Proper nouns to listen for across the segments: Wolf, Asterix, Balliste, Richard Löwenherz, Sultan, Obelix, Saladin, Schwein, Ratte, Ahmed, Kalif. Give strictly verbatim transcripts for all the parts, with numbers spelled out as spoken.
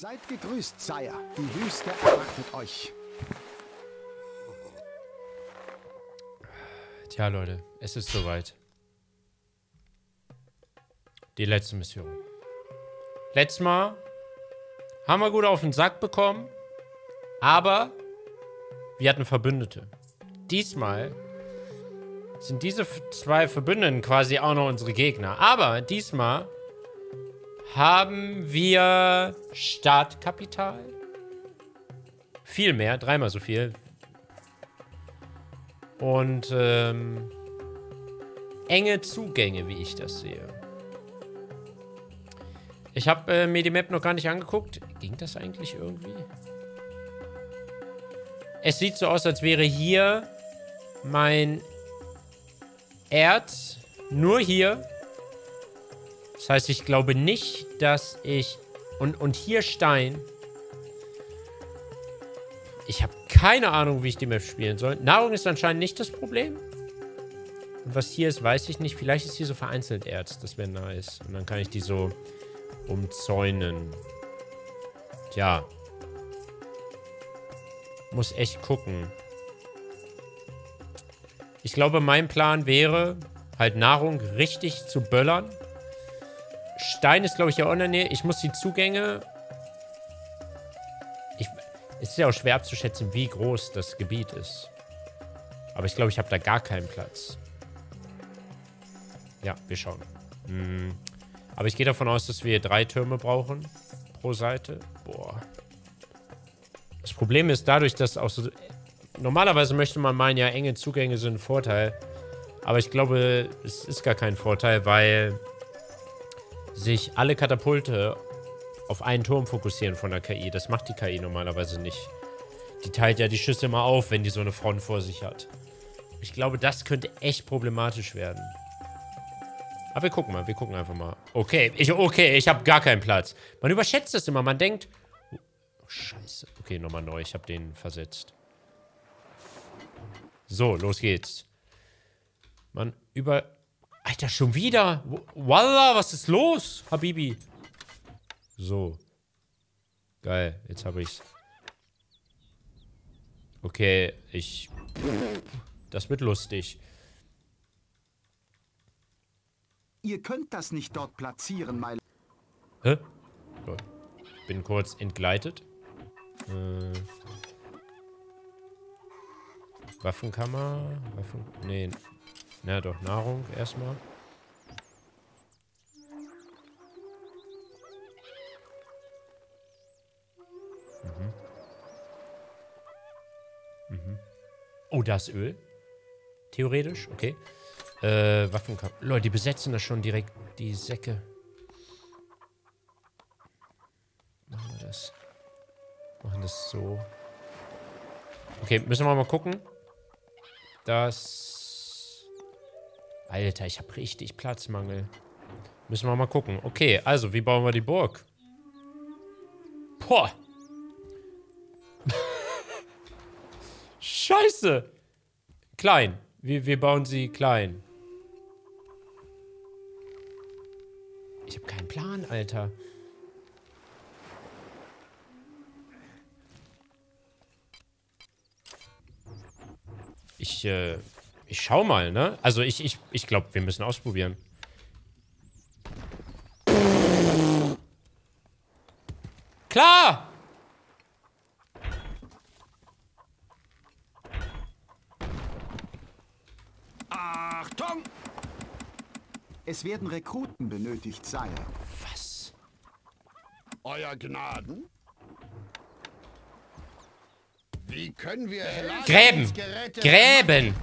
Seid gegrüßt, Sire. Die Wüste erwartet euch. Tja, Leute, es ist soweit. Die letzte Mission. Letztes Mal haben wir gut auf den Sack bekommen, aber wir hatten Verbündete. Diesmal sind diese zwei Verbündeten quasi auch noch unsere Gegner. Aber diesmal haben wir Startkapital. Viel mehr, dreimal so viel. Und ähm, enge Zugänge, wie ich das sehe. Ich habe äh, mir die Map noch gar nicht angeguckt. Ging das eigentlich irgendwie? Es sieht so aus, als wäre hier mein Erz. Nur hier. Das heißt, ich glaube nicht, dass ich... Und, und hier Stein. Ich habe keine Ahnung, wie ich die Map spielen soll. Nahrung ist anscheinend nicht das Problem. Und was hier ist, weiß ich nicht. Vielleicht ist hier so vereinzelt Erz. Das wäre nice. Und dann kann ich die so umzäunen. Tja. Muss echt gucken. Ich glaube, mein Plan wäre, halt Nahrung richtig zu böllern. Stein ist, glaube ich, ja auch in der Nähe. Ich muss die Zugänge... Ich, es ist ja auch schwer abzuschätzen, wie groß das Gebiet ist. Aber ich glaube, ich habe da gar keinen Platz. Ja, wir schauen. Hm. Aber ich gehe davon aus, dass wir drei Türme brauchen. Pro Seite. Boah. Das Problem ist dadurch, dass auch so... Normalerweise möchte man meinen, ja, enge Zugänge sind ein Vorteil. Aber ich glaube, es ist gar kein Vorteil, weil... sich alle Katapulte auf einen Turm fokussieren von der K I. Das macht die K I normalerweise nicht. Die teilt ja die Schüsse immer auf, wenn die so eine Front vor sich hat. Ich glaube, das könnte echt problematisch werden. Aber wir gucken mal, wir gucken einfach mal. Okay, ich, okay, ich habe gar keinen Platz. Man überschätzt das immer, man denkt... Oh, scheiße. Okay, nochmal neu, ich habe den versetzt. So, los geht's. Man über... Alter, schon wieder. Wallah, was ist los, Habibi? So. Geil, jetzt habe ich's. Okay, ich... Das wird lustig. Ihr könnt das nicht dort platzieren, mein... Hä? Bin kurz entgleitet. Äh... Waffenkammer? Waffen... Nee... Na doch, Nahrung erstmal. Mhm. Mhm. Oh, da ist Öl. Theoretisch, okay. Äh, Waffenkampf. Leute, die besetzen das schon direkt, die Säcke. Machen wir das. Machen das so. Okay, müssen wir mal gucken. Das... Alter, ich habe richtig Platzmangel. Müssen wir mal gucken. Okay, also, wie bauen wir die Burg? Boah. Scheiße. Klein. Wir, wir bauen sie klein. Ich habe keinen Plan, Alter. Ich, äh... Ich schau mal, ne? Also ich, ich, ich glaube, wir müssen ausprobieren. Klar! Achtung! Es werden Rekruten benötigt, Sire. Was? Euer Gnaden? Wie können wir... Gräben! Gräben!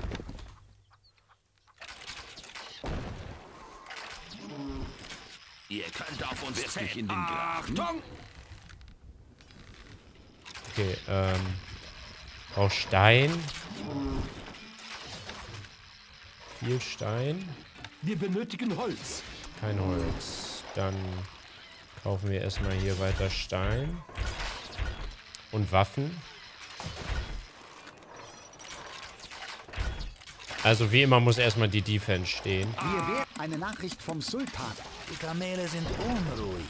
Ihr könnt auf uns zählen. In den Graben. Okay, ähm. Brauch Stein. Viel Stein. Wir benötigen Holz. Kein Holz. Dann kaufen wir erstmal hier weiter Stein. Und Waffen. Also wie immer muss erstmal die Defense stehen. Eine Nachricht vom Sultan. Die Kamele sind unruhig.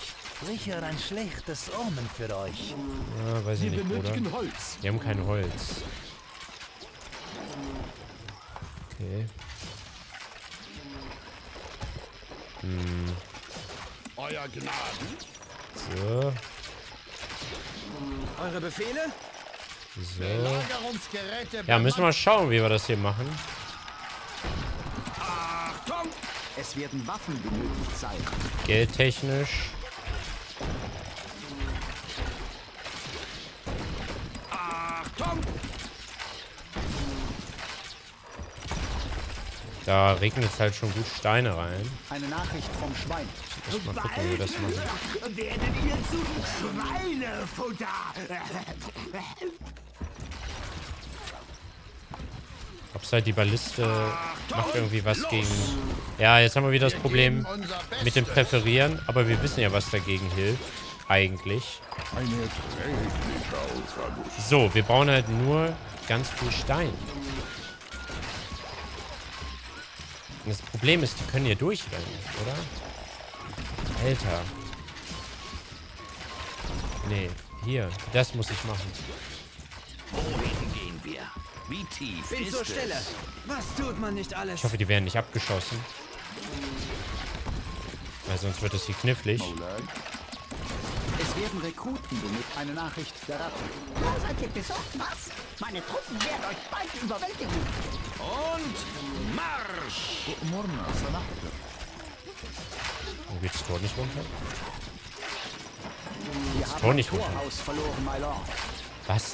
Sicher ein schlechtes Omen für euch. Ja, weiß ich nicht, Bruder. Holz. Die haben kein Holz. Okay. Hm. Euer Gnaden. So. Eure Befehle? So. Ja, müssen wir mal schauen, wie wir das hier machen. Achtung! Es werden Waffen benötigt sein. Geldtechnisch. Achtung! Da regnet es halt schon gut Steine rein. Eine Nachricht vom Schwein. Ich muss mal gucken, wie wir das machen. Bald werden wir zu Schweinefutter. Hab's halt die Balliste macht irgendwie was gegen... Ja, jetzt haben wir wieder das Problem mit dem Präferieren. Aber wir wissen ja, was dagegen hilft. Eigentlich. So, wir brauchen halt nur ganz viel Stein. Das Problem ist, die können hier durchrennen, oder? Alter. Nee, hier. Das muss ich machen. Wohin gehen wir? Wie tief ist es? Was tut man nicht alles? Ich hoffe, die werden nicht abgeschossen. Weil sonst wird es hier knifflig. Es werden Rekruten benötigt. Eine Nachricht der Ratte. Wo seid ihr besorgt? Was? Meine Truppen werden euch bald überwältigen. Und Marsch! Wo geht's Tor nicht runter? Das Tor nicht runter. Was?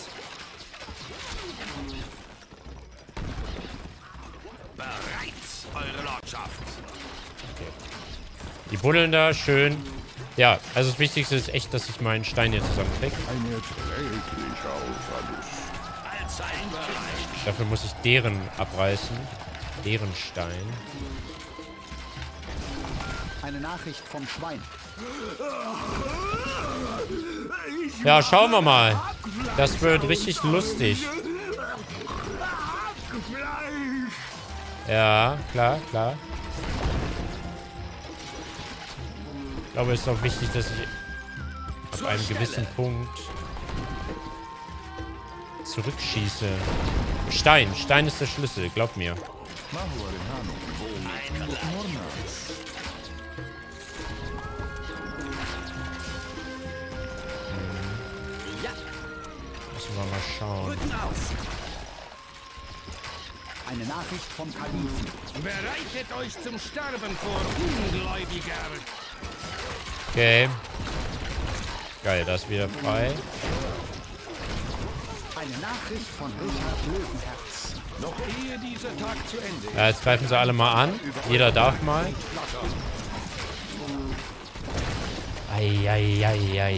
Bereits, eure Lordschaft. Okay. Die buddeln da schön. Ja, also das Wichtigste ist echt, dass ich meinen Stein hier zusammenkriege. Dafür muss ich deren abreißen. Deren Stein. Eine Nachricht vom Schwein. Ja, schauen wir mal. Das wird richtig lustig. Ja, klar, klar. Ich glaube, es ist auch wichtig, dass ich ab einem gewissen Punkt zurückschieße. Stein. Stein ist der Schlüssel. Glaub mir. Ja. Müssen wir mal schauen. Eine Nachricht vom Kalif. Bereitet euch zum Sterben vor, Ungläubiger. Okay. Geil, das ist wieder frei. Eine Nachricht von Richard Löwenherz. Noch ehe dieser Tag zu Ende. Ja, jetzt greifen sie alle mal an. Jeder darf mal. Ei, ei, ei, ei, ei, ei.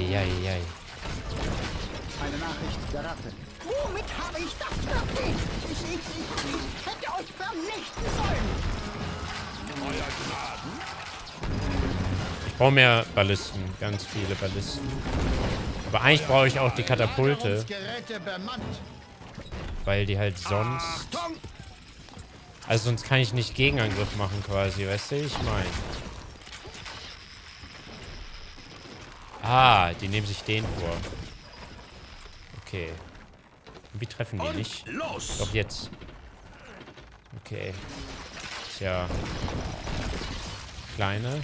Eine Nachricht der Ratte. Womit habe ich das verdient? Ich, ich, ich hätte euch vernichten sollen. Euer Gnaden. Ich brauche mehr Ballisten, ganz viele Ballisten. Aber eigentlich brauche ich auch die Katapulte. Weil die halt sonst... Also sonst kann ich nicht Gegenangriff machen quasi, weißt du? Ich meine... Ah, die nehmen sich den vor. Okay. Und wie treffen die nicht? Doch jetzt. Okay. Tja. Kleine...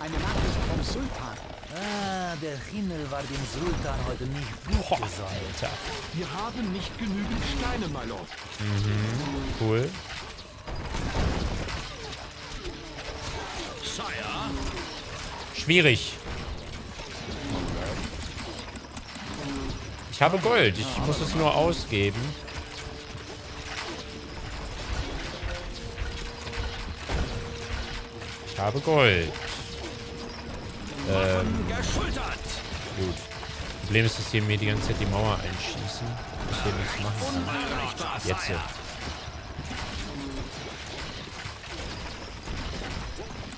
Eine Nachricht vom Sultan. Ah, der Himmel war dem Sultan heute nicht gut gesäumt. Wir haben nicht genügend Steine, mein Lord. Mhm, cool. Schwierig. Ich habe Gold. Ich muss es nur ausgeben. Ich habe Gold. Ähm, gut. Problem ist, dass hier mir die ganze Zeit die Mauer einschießen. Ich hier nichts machen kann. Jetzt hier.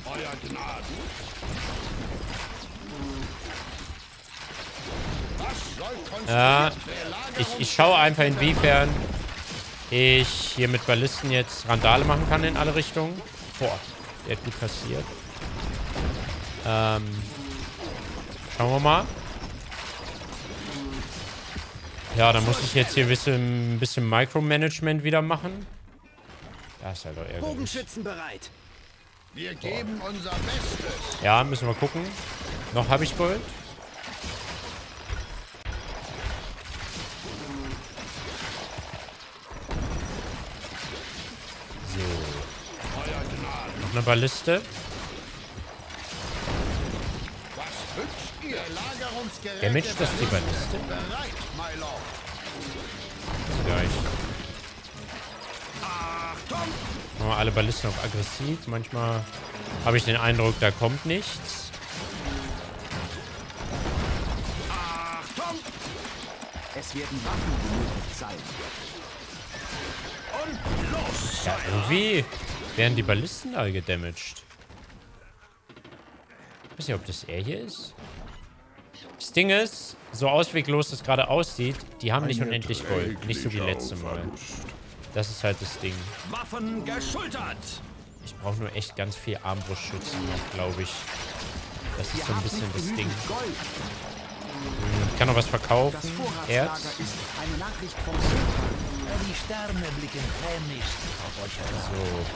Euer Gnaden. Ja, ich, ich schaue einfach, inwiefern ich hier mit Ballisten jetzt Randale machen kann in alle Richtungen. Boah, der hat gut kassiert. Ähm... Schauen wir mal. Ja, dann muss ich jetzt hier ein bisschen, ein bisschen Micromanagement wieder machen. Das ist ja doch irgendwie. Bogenschützen bereit. Wir geben unser Bestes. Ja, müssen wir gucken. Noch habe ich Gold. So. Noch eine Balliste. Damage, das ist die Balliste. Gleich. Machen wir alle Ballisten auf aggressiv. Manchmal habe ich den Eindruck, da kommt nichts. Es werden Waffen benötigt sein. Und los! Ja, irgendwie werden die Ballisten alle gedamaged. Ich weiß nicht, ob das er hier ist. Das Ding ist, so ausweglos das gerade aussieht, die haben nicht unendlich Gold. Nicht so wie letztes Mal. Das ist halt das Ding. Waffen geschultert! Ich brauche nur echt ganz viel Armbrustschützen, glaube ich. Das ist so ein bisschen das Ding. Ich kann noch was verkaufen. Erz. So.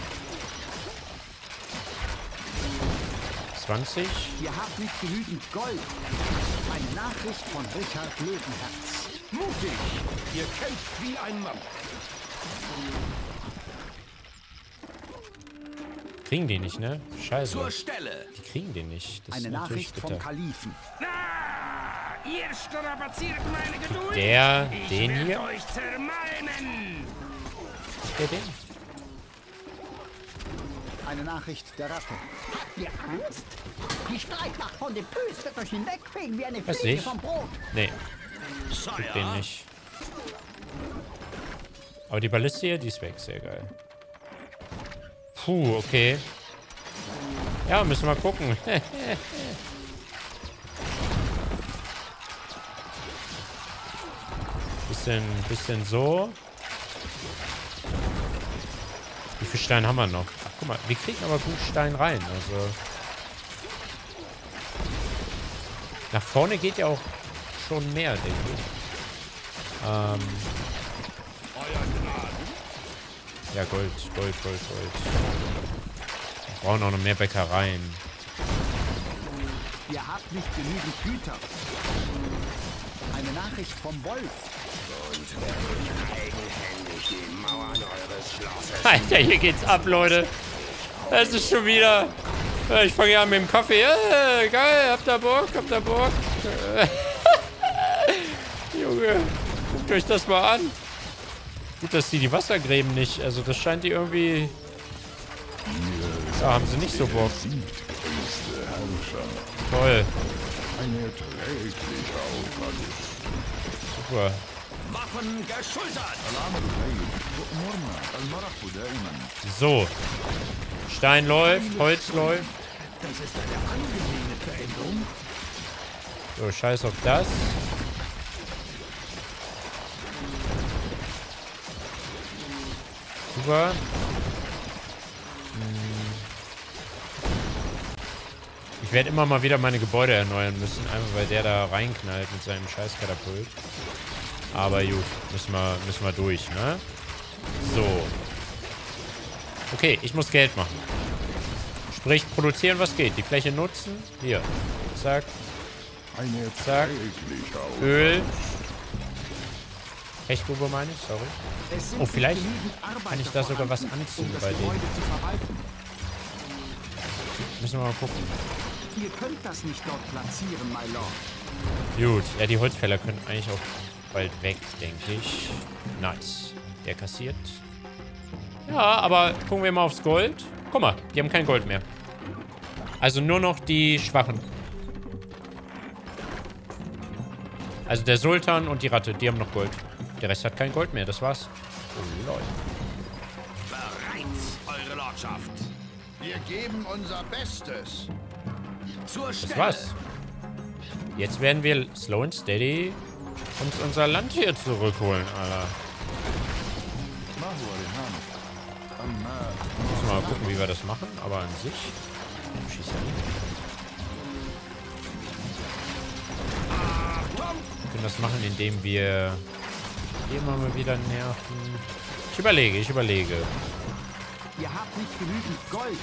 zwanzig. Ihr habt nicht genügend Gold. Eine Nachricht von Richard Löwenherz. Mutig! Ihr kämpft wie ein Mann. Kriegen die nicht, ne? Scheiße. Zur Stelle. Die kriegen den nicht. Das Eine ist natürlich Nachricht bitter. Vom Kalifen. Na, ihr strapaziert meine Geduld. Der, ich den hier. Euch ist der den? Eine Nachricht der Ratte. Habt ihr Angst? Die Streitmacht von dem Pös wird euch hinwegfegen wie eine Fliege vom Brot. Nee. Tut den nicht. Aber die Balliste hier, die ist weg. Sehr geil. Puh, okay. Ja, müssen wir mal gucken. bisschen, bisschen so. Wie viel Stein haben wir noch? Ach, guck mal, wir kriegen aber gut Stein rein. Also nach vorne geht ja auch schon mehr, denke ich. Ähm... Ja, Gold, Gold, Gold, Gold. Wir brauchen auch noch mehr Bäckereien. Ihr habt nicht genügend Güter. Eine Nachricht vom Wolf. Und werft eigenhändig die Mauern eures Schlosses. Alter, hier geht's ab, Leute. Es ist schon wieder. Ich fange ja an mit dem Kaffee. Äh, geil, habt ihr Bock? Habt ihr Bock? Äh. Junge, guckt euch das mal an. Gut, dass die die Wassergräben nicht. Also das scheint die irgendwie... Da haben sie nicht so Bock. Toll. Super. So. Stein läuft, Holz läuft. So, scheiß auf das. Super. Ich werde immer mal wieder meine Gebäude erneuern müssen, einfach weil der da reinknallt mit seinem Scheißkatapult. Aber gut, müssen wir, müssen wir durch, ne? So. Okay, ich muss Geld machen. Sprich, produzieren, was geht. Die Fläche nutzen. Hier. Zack. Zack. Öl. Pechgrube meine ich, sorry. Oh, vielleicht kann ich da sogar was anziehen bei denen. Müssen wir mal gucken. Ihr könnt das nicht dort platzieren, my lord. Gut, ja, die Holzfäller können eigentlich auch bald weg, denke ich. Nice. Der kassiert. Ja, aber gucken wir mal aufs Gold. Guck mal, die haben kein Gold mehr. Also nur noch die Schwachen. Also der Sultan und die Ratte, die haben noch Gold. Der Rest hat kein Gold mehr, das war's. Oh, Leute. Bereit, eure Lordschaft. Wir geben unser Bestes. Zur Stelle. Das war's. Jetzt werden wir slow and steady uns unser Land hier zurückholen, Alter. Müssen wir mal gucken, wie wir das machen, aber an sich. Schieß ja nicht. das machen, indem wir immer mal wieder nerven. Ich überlege, ich überlege. Ihr habt nicht genügend Gold.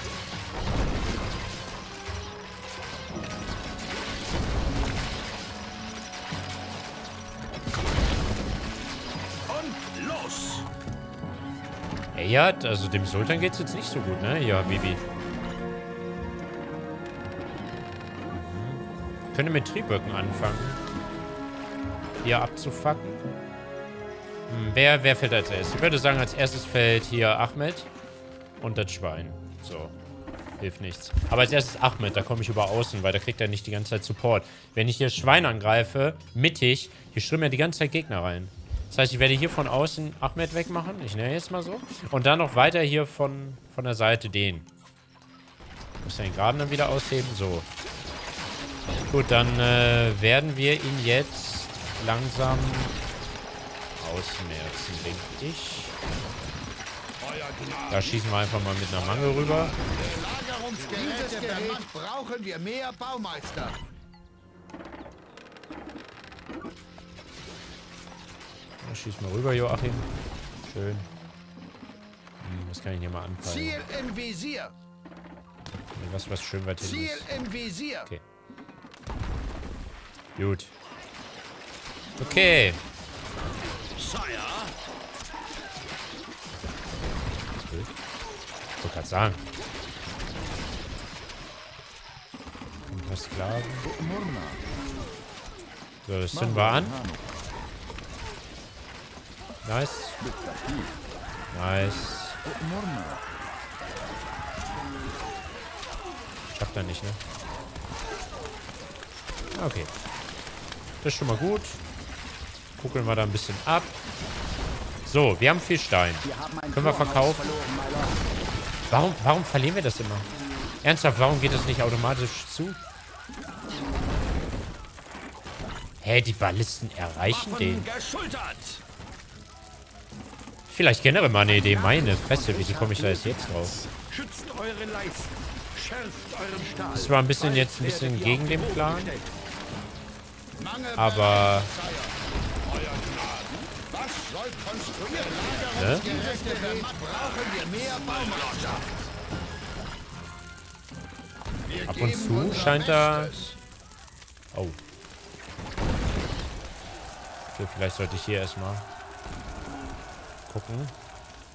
Und los! Ey, ja, also dem Sultan geht's jetzt nicht so gut, ne? Ja, Bibi. Mhm. Könnte mit Trieböcken anfangen. Hier abzufacken. Hm, wer, wer fällt als erstes? Ich würde sagen, als erstes fällt hier Ahmed. Und das Schwein. So. Hilft nichts. Aber als erstes Ahmed, da komme ich über außen, weil da kriegt er nicht die ganze Zeit Support. Wenn ich hier Schwein angreife, mittig, hier strömen ja die ganze Zeit Gegner rein. Das heißt, ich werde hier von außen Ahmed wegmachen. Ich nenne jetzt mal so. Und dann noch weiter hier von, von der Seite den. Muss den Graben dann wieder ausheben. So. Gut, dann äh, werden wir ihn jetzt langsam ausmerzen, denke ich. Da schießen wir einfach mal mit einer Mangel rüber. Dieses Gerät brauchen wir mehr Baumeister. Da schießen wir rüber, Joachim. Schön. Hm, das kann ich hier mal anfangen. Ziel im Visier. Was, was schön weit hinten ist. Ziel im Visier. Okay. Gut. Okay. Ich wollte gerade sagen. Und was Sklaven. So, das sind wir an. Nice. Nice. Schafft er nicht, ne? Okay. Das ist schon mal gut. Gucken wir da ein bisschen ab. So, wir haben viel Stein. Können wir verkaufen? Warum, warum verlieren wir das immer? Ernsthaft, warum geht das nicht automatisch zu? Hä, die Ballisten erreichen den. Vielleicht generell mal eine Idee. Meine Fresse, wie komme ich da jetzt drauf? Das war ein bisschen jetzt ein bisschen gegen den Plan. Aber... Ne? Ab und zu scheint da... Oh. Okay, vielleicht sollte ich hier erstmal gucken.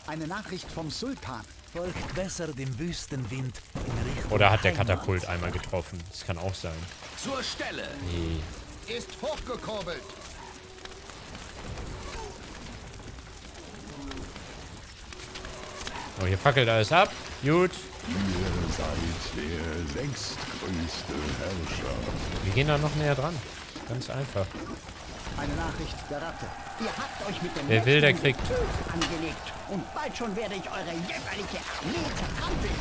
Eine Nachricht vom Sultan. Folgt besser dem Wüstenwind in Richtung. Oder hat der Katapult einmal getroffen? Das kann auch sein. Zur Stelle. Nee. Ist hochgekurbelt. Oh, hier fackelt alles ab. Gut. Ihr seid der sechstgrößte Herrscher. Wir gehen da noch näher dran. Ganz einfach. Eine Nachricht der Ratte. Ihr habt euch mit dem Wer will, der kriegt. Angelegt. Und bald schon werde ich eure jämmerliche Armee zertrampeln.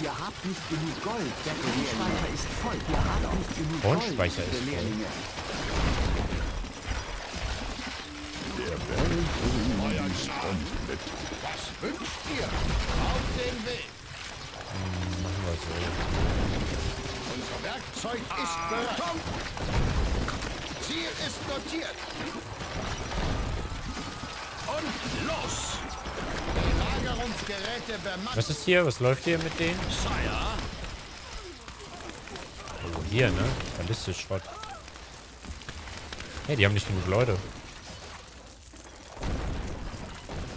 Ihr habt nicht genug Gold. Der Grundspeicher ist voll. Ihr habt nicht genug Gold. Grundspeicher ist voll. Der Welt ist komplett. Wünscht ihr auf den Weg? Hm, machen wir so. Unser Werkzeug ist bereit. Ziel ist notiert. Und los! Belagerungsgeräte bemannt. Was ist hier? Was läuft hier mit denen? Oh, hier, ne? Ballistisch Schrott. Hey, die haben nicht genug Leute.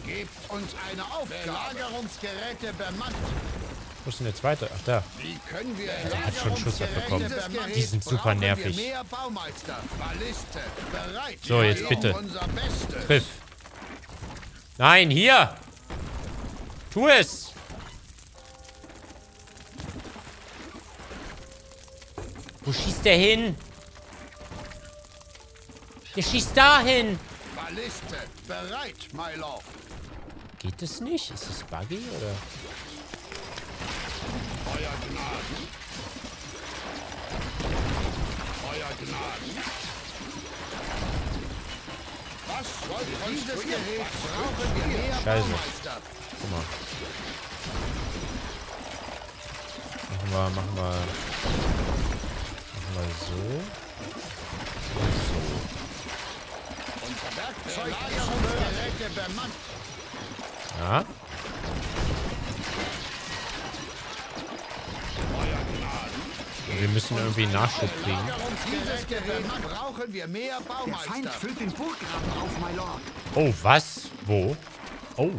Gebt uns eine Aufgabe. Belagerungsgeräte bemannt. Wo ist denn der zweite? Ach, da. Wie können wir er hat schon Schuss abbekommen. Die sind super nervig. So, jetzt bitte. Triff. Nein, hier! Tu es! Wo schießt der hin? Der schießt dahin! Balliste bereit, my love. Geht das nicht? Ist das buggy oder? Euer Gnaden. Euer Gnaden. Was soll dieses Gerät? Brauchen wir mehr Baumeister. Guck mal. Machen wir, machen wir. Machen wir so. Und so. Ja. Wir müssen irgendwie Nachschub kriegen. Oh, was? Wo? Oh.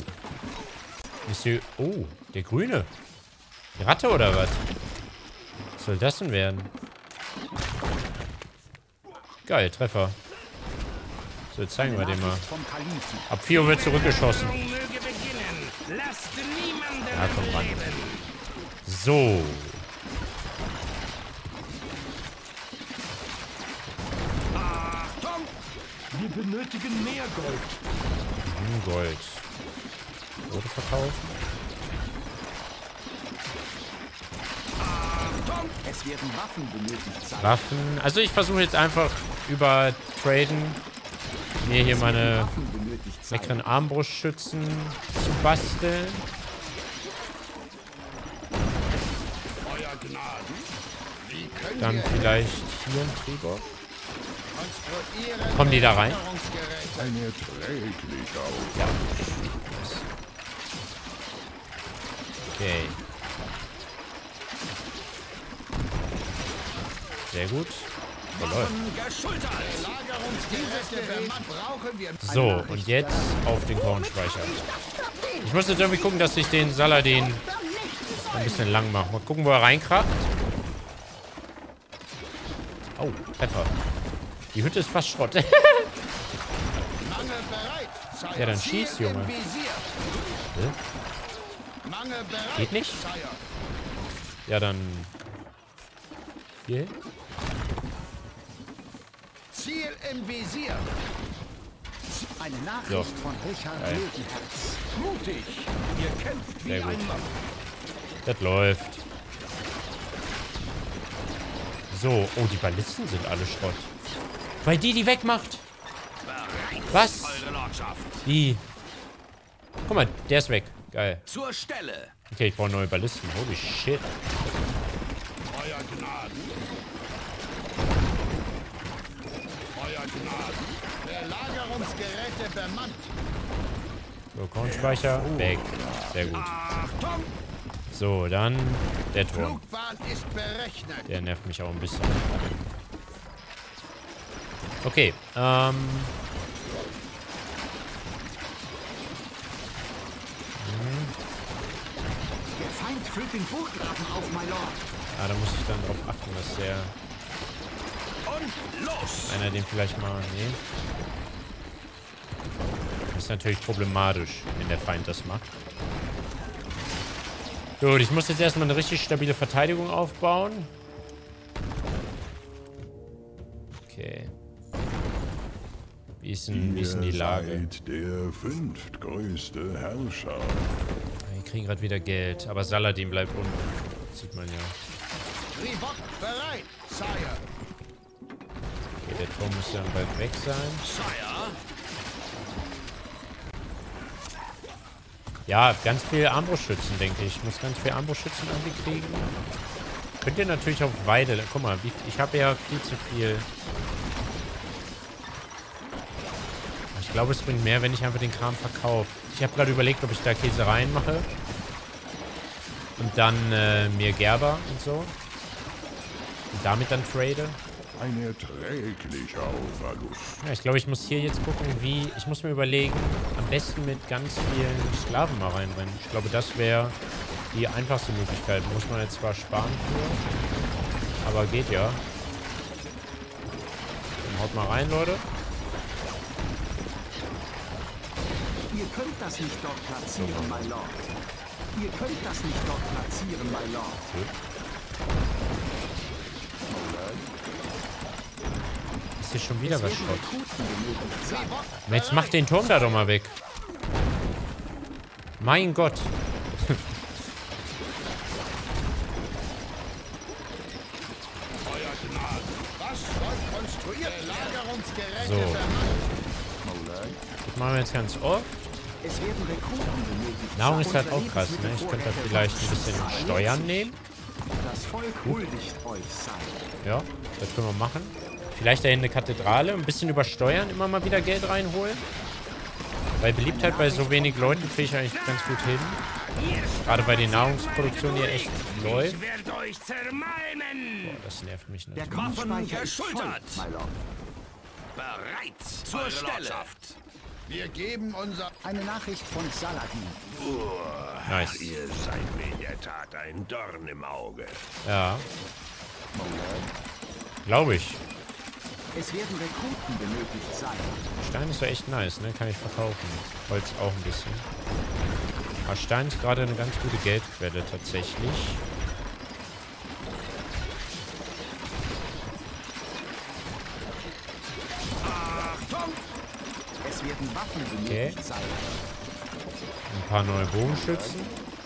Monsieur. Oh, der Grüne. Die Ratte oder was? Was soll das denn werden? Geil, Treffer. So, jetzt zeigen wir den mal. Ab vier Uhr wird zurückgeschossen. Ja, komm ran. So. Wir benötigen mehr Gold. Hm, Gold. Wurde verkauft. Es werden Waffen benötigt. Waffen. Also ich versuche jetzt einfach über Traden mir hier meine leckeren Armbrustschützen zu basteln. Dann vielleicht hier ein Träger. Kommen die da rein? Ja. Okay. Sehr gut. So, und jetzt auf den Kornspeicher. Ich muss jetzt irgendwie gucken, dass ich den Saladin ein bisschen lang mache. Mal gucken, wo er reinkracht. Oh, Pfeffer. Die Hütte ist fast Schrott. Ja, dann schieß, Junge. Äh? Geht nicht? Ja, dann... Hier. Ziel im Visier. Eine Nachricht von Richard Löwenherz. Mutig. Ihr kämpft wie ein Mann. Das läuft. So. Oh, die Ballisten sind alle Schrott. Weil die die wegmacht. Was? Die. Guck mal, der ist weg. Geil. Zur Stelle. Okay, ich brauche neue Ballisten. Holy shit. So, Kornspeicher. Weg. Sehr gut. So, dann der Turm. Der nervt mich auch ein bisschen. Okay. Ähm. Der Feind füllt den Burggraben auf, my lord. Ah, da muss ich dann drauf achten, dass der... Und los! Einer den vielleicht mal... Nee. Ist natürlich problematisch, wenn der Feind das macht. Gut, ich muss jetzt erstmal eine richtig stabile Verteidigung aufbauen. Okay. Wie ist denn, wie ist denn die Lage? Der fünftgrößte Herrscher. Wir kriegen gerade wieder Geld, aber Saladin bleibt unten. Das sieht man ja. Okay, der Turm muss ja bald weg sein. Ja, ganz viel Armbrustschützen, denke ich. Ich muss ganz viel Armbrustschützen angekriegen. Könnt ihr natürlich auf Weide... Guck mal, ich habe ja viel zu viel... Ich glaube, es bringt mehr, wenn ich einfach den Kram verkaufe. Ich habe gerade überlegt, ob ich da Käsereien mache. Und dann äh, mir Gerber und so. Und damit dann trade. Ein erträglicher Verlust. Ja, ich glaube, ich muss hier jetzt gucken, wie... Ich muss mir überlegen, am besten mit ganz vielen Sklaven mal reinrennen. Ich glaube, das wäre die einfachste Möglichkeit. Muss man jetzt zwar sparen für, aber geht ja. Dann haut mal rein, Leute. Ihr könnt das nicht dort platzieren, so. My Lord. Ihr könnt das nicht dort platzieren, my Lord. Okay. Ist hier schon wieder es was Schrott. Jetzt mach den Turm da doch mal weg. Mein Gott. So. Das machen wir jetzt ganz oft. Nahrung ist halt auch krass, ne? Ich könnte da vielleicht ein bisschen Steuern nehmen. Ja, das können wir machen. Vielleicht dahin eine Kathedrale, ein bisschen übersteuern, immer mal wieder Geld reinholen. Weil Beliebtheit bei so wenig Leuten kriege ich eigentlich ganz gut hin. Gerade bei den Nahrungsproduktionen hier echt läuft. Boah, das nervt mich natürlich. Der Waffenspeicher ist voll, mein Lord. Bereit zur Stelle. Wir geben unser... Eine Nachricht von Saladin. Oh, nice. Ihr seid mir in der Tat ein Dorn im Auge. Ja. Glaube ich. Es werden Rekruten benötigt sein. Stein ist ja echt nice, ne? Kann ich verkaufen. Holz auch ein bisschen. Aber Stein ist gerade eine ganz gute Geldquelle tatsächlich. Achtung! Es werden Waffen benötigt okay. sein. Ein paar neue Bogenschützen.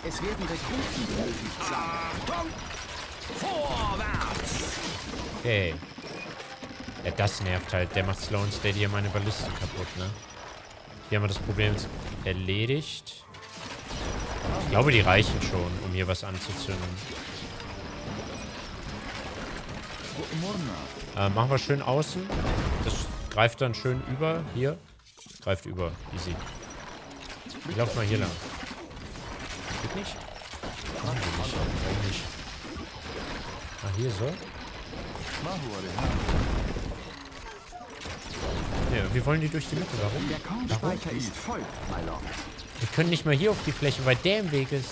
Es werden Rekruten benötigt sein. Achtung! Vorwärts! Okay. Ja, das nervt halt. Der macht slow und steady hier meine Ballisten kaputt, ne? Hier haben wir das Problem jetzt erledigt. Ich glaube, die reichen schon, um hier was anzuzünden. Äh, machen wir schön außen. Das greift dann schön über. Hier. Greift über. Easy. Ich lauf mal hier lang. Geht nicht? Oh, geht nicht. Ah, hier so. Ja, wir wollen die durch die Mitte. Warum? Der Kornspeicher ist voll, mein Lord. Wir können nicht mal hier auf die Fläche, weil der im Weg ist.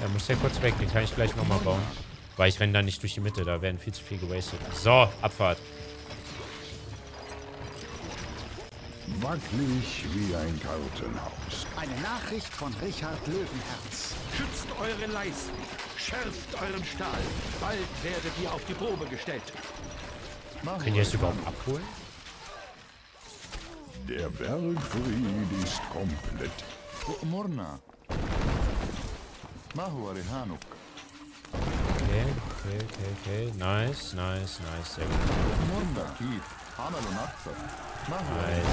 Er muss ja kurz weg, den kann ich gleich nochmal bauen. Weil ich renne da nicht durch die Mitte, da werden viel zu viel gewastet. So, Abfahrt. Wackelig wie ein Kartenhaus. Eine Nachricht von Richard Löwenherz. Schützt eure Leisten, schärft euren Stahl. Bald werdet ihr auf die Probe gestellt. Könnt ihr es überhaupt abholen? Der Bergfried ist komplett. Okay, okay, okay, okay. Nice, nice, nice. Sehr gut. Nice.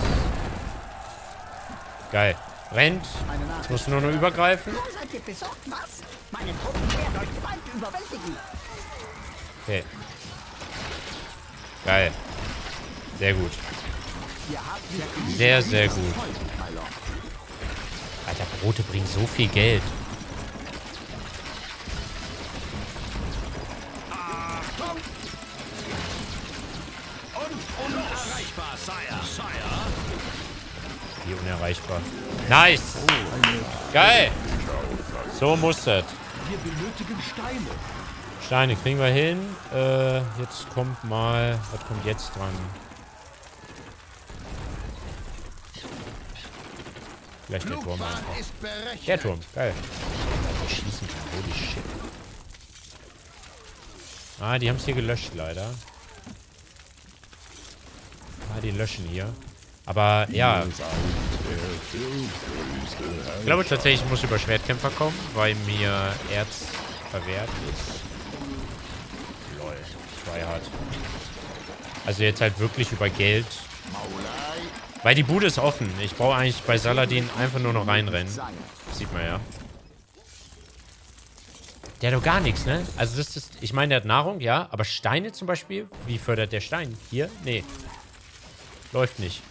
Geil. Rennt. Jetzt muss nur noch übergreifen. Okay. Geil. Sehr gut. Sehr, sehr gut. Alter, Brote bringen so viel Geld. Wie unerreichbar. Nice. Geil. So muss das. Wir benötigen Steine. Steine kriegen wir hin. Äh, jetzt kommt mal... Was kommt jetzt dran? Vielleicht der Turm einfach. Der Turm, geil. Schießen kann, holy shit. Ah, die haben es hier gelöscht, leider. Ah, die löschen hier. Aber, ja. Ich glaube tatsächlich, ich muss über Schwertkämpfer kommen, weil mir Erz verwehrt ist. Lol, Freiheit. Also jetzt halt wirklich über Geld. Weil die Bude ist offen. Ich brauche eigentlich bei Saladin einfach nur noch reinrennen. Das sieht man ja. Der hat doch gar nichts, ne? Also das ist... Ich meine, der hat Nahrung, ja. Aber Steine zum Beispiel. Wie fördert der Stein? Hier? Nee. Läuft nicht.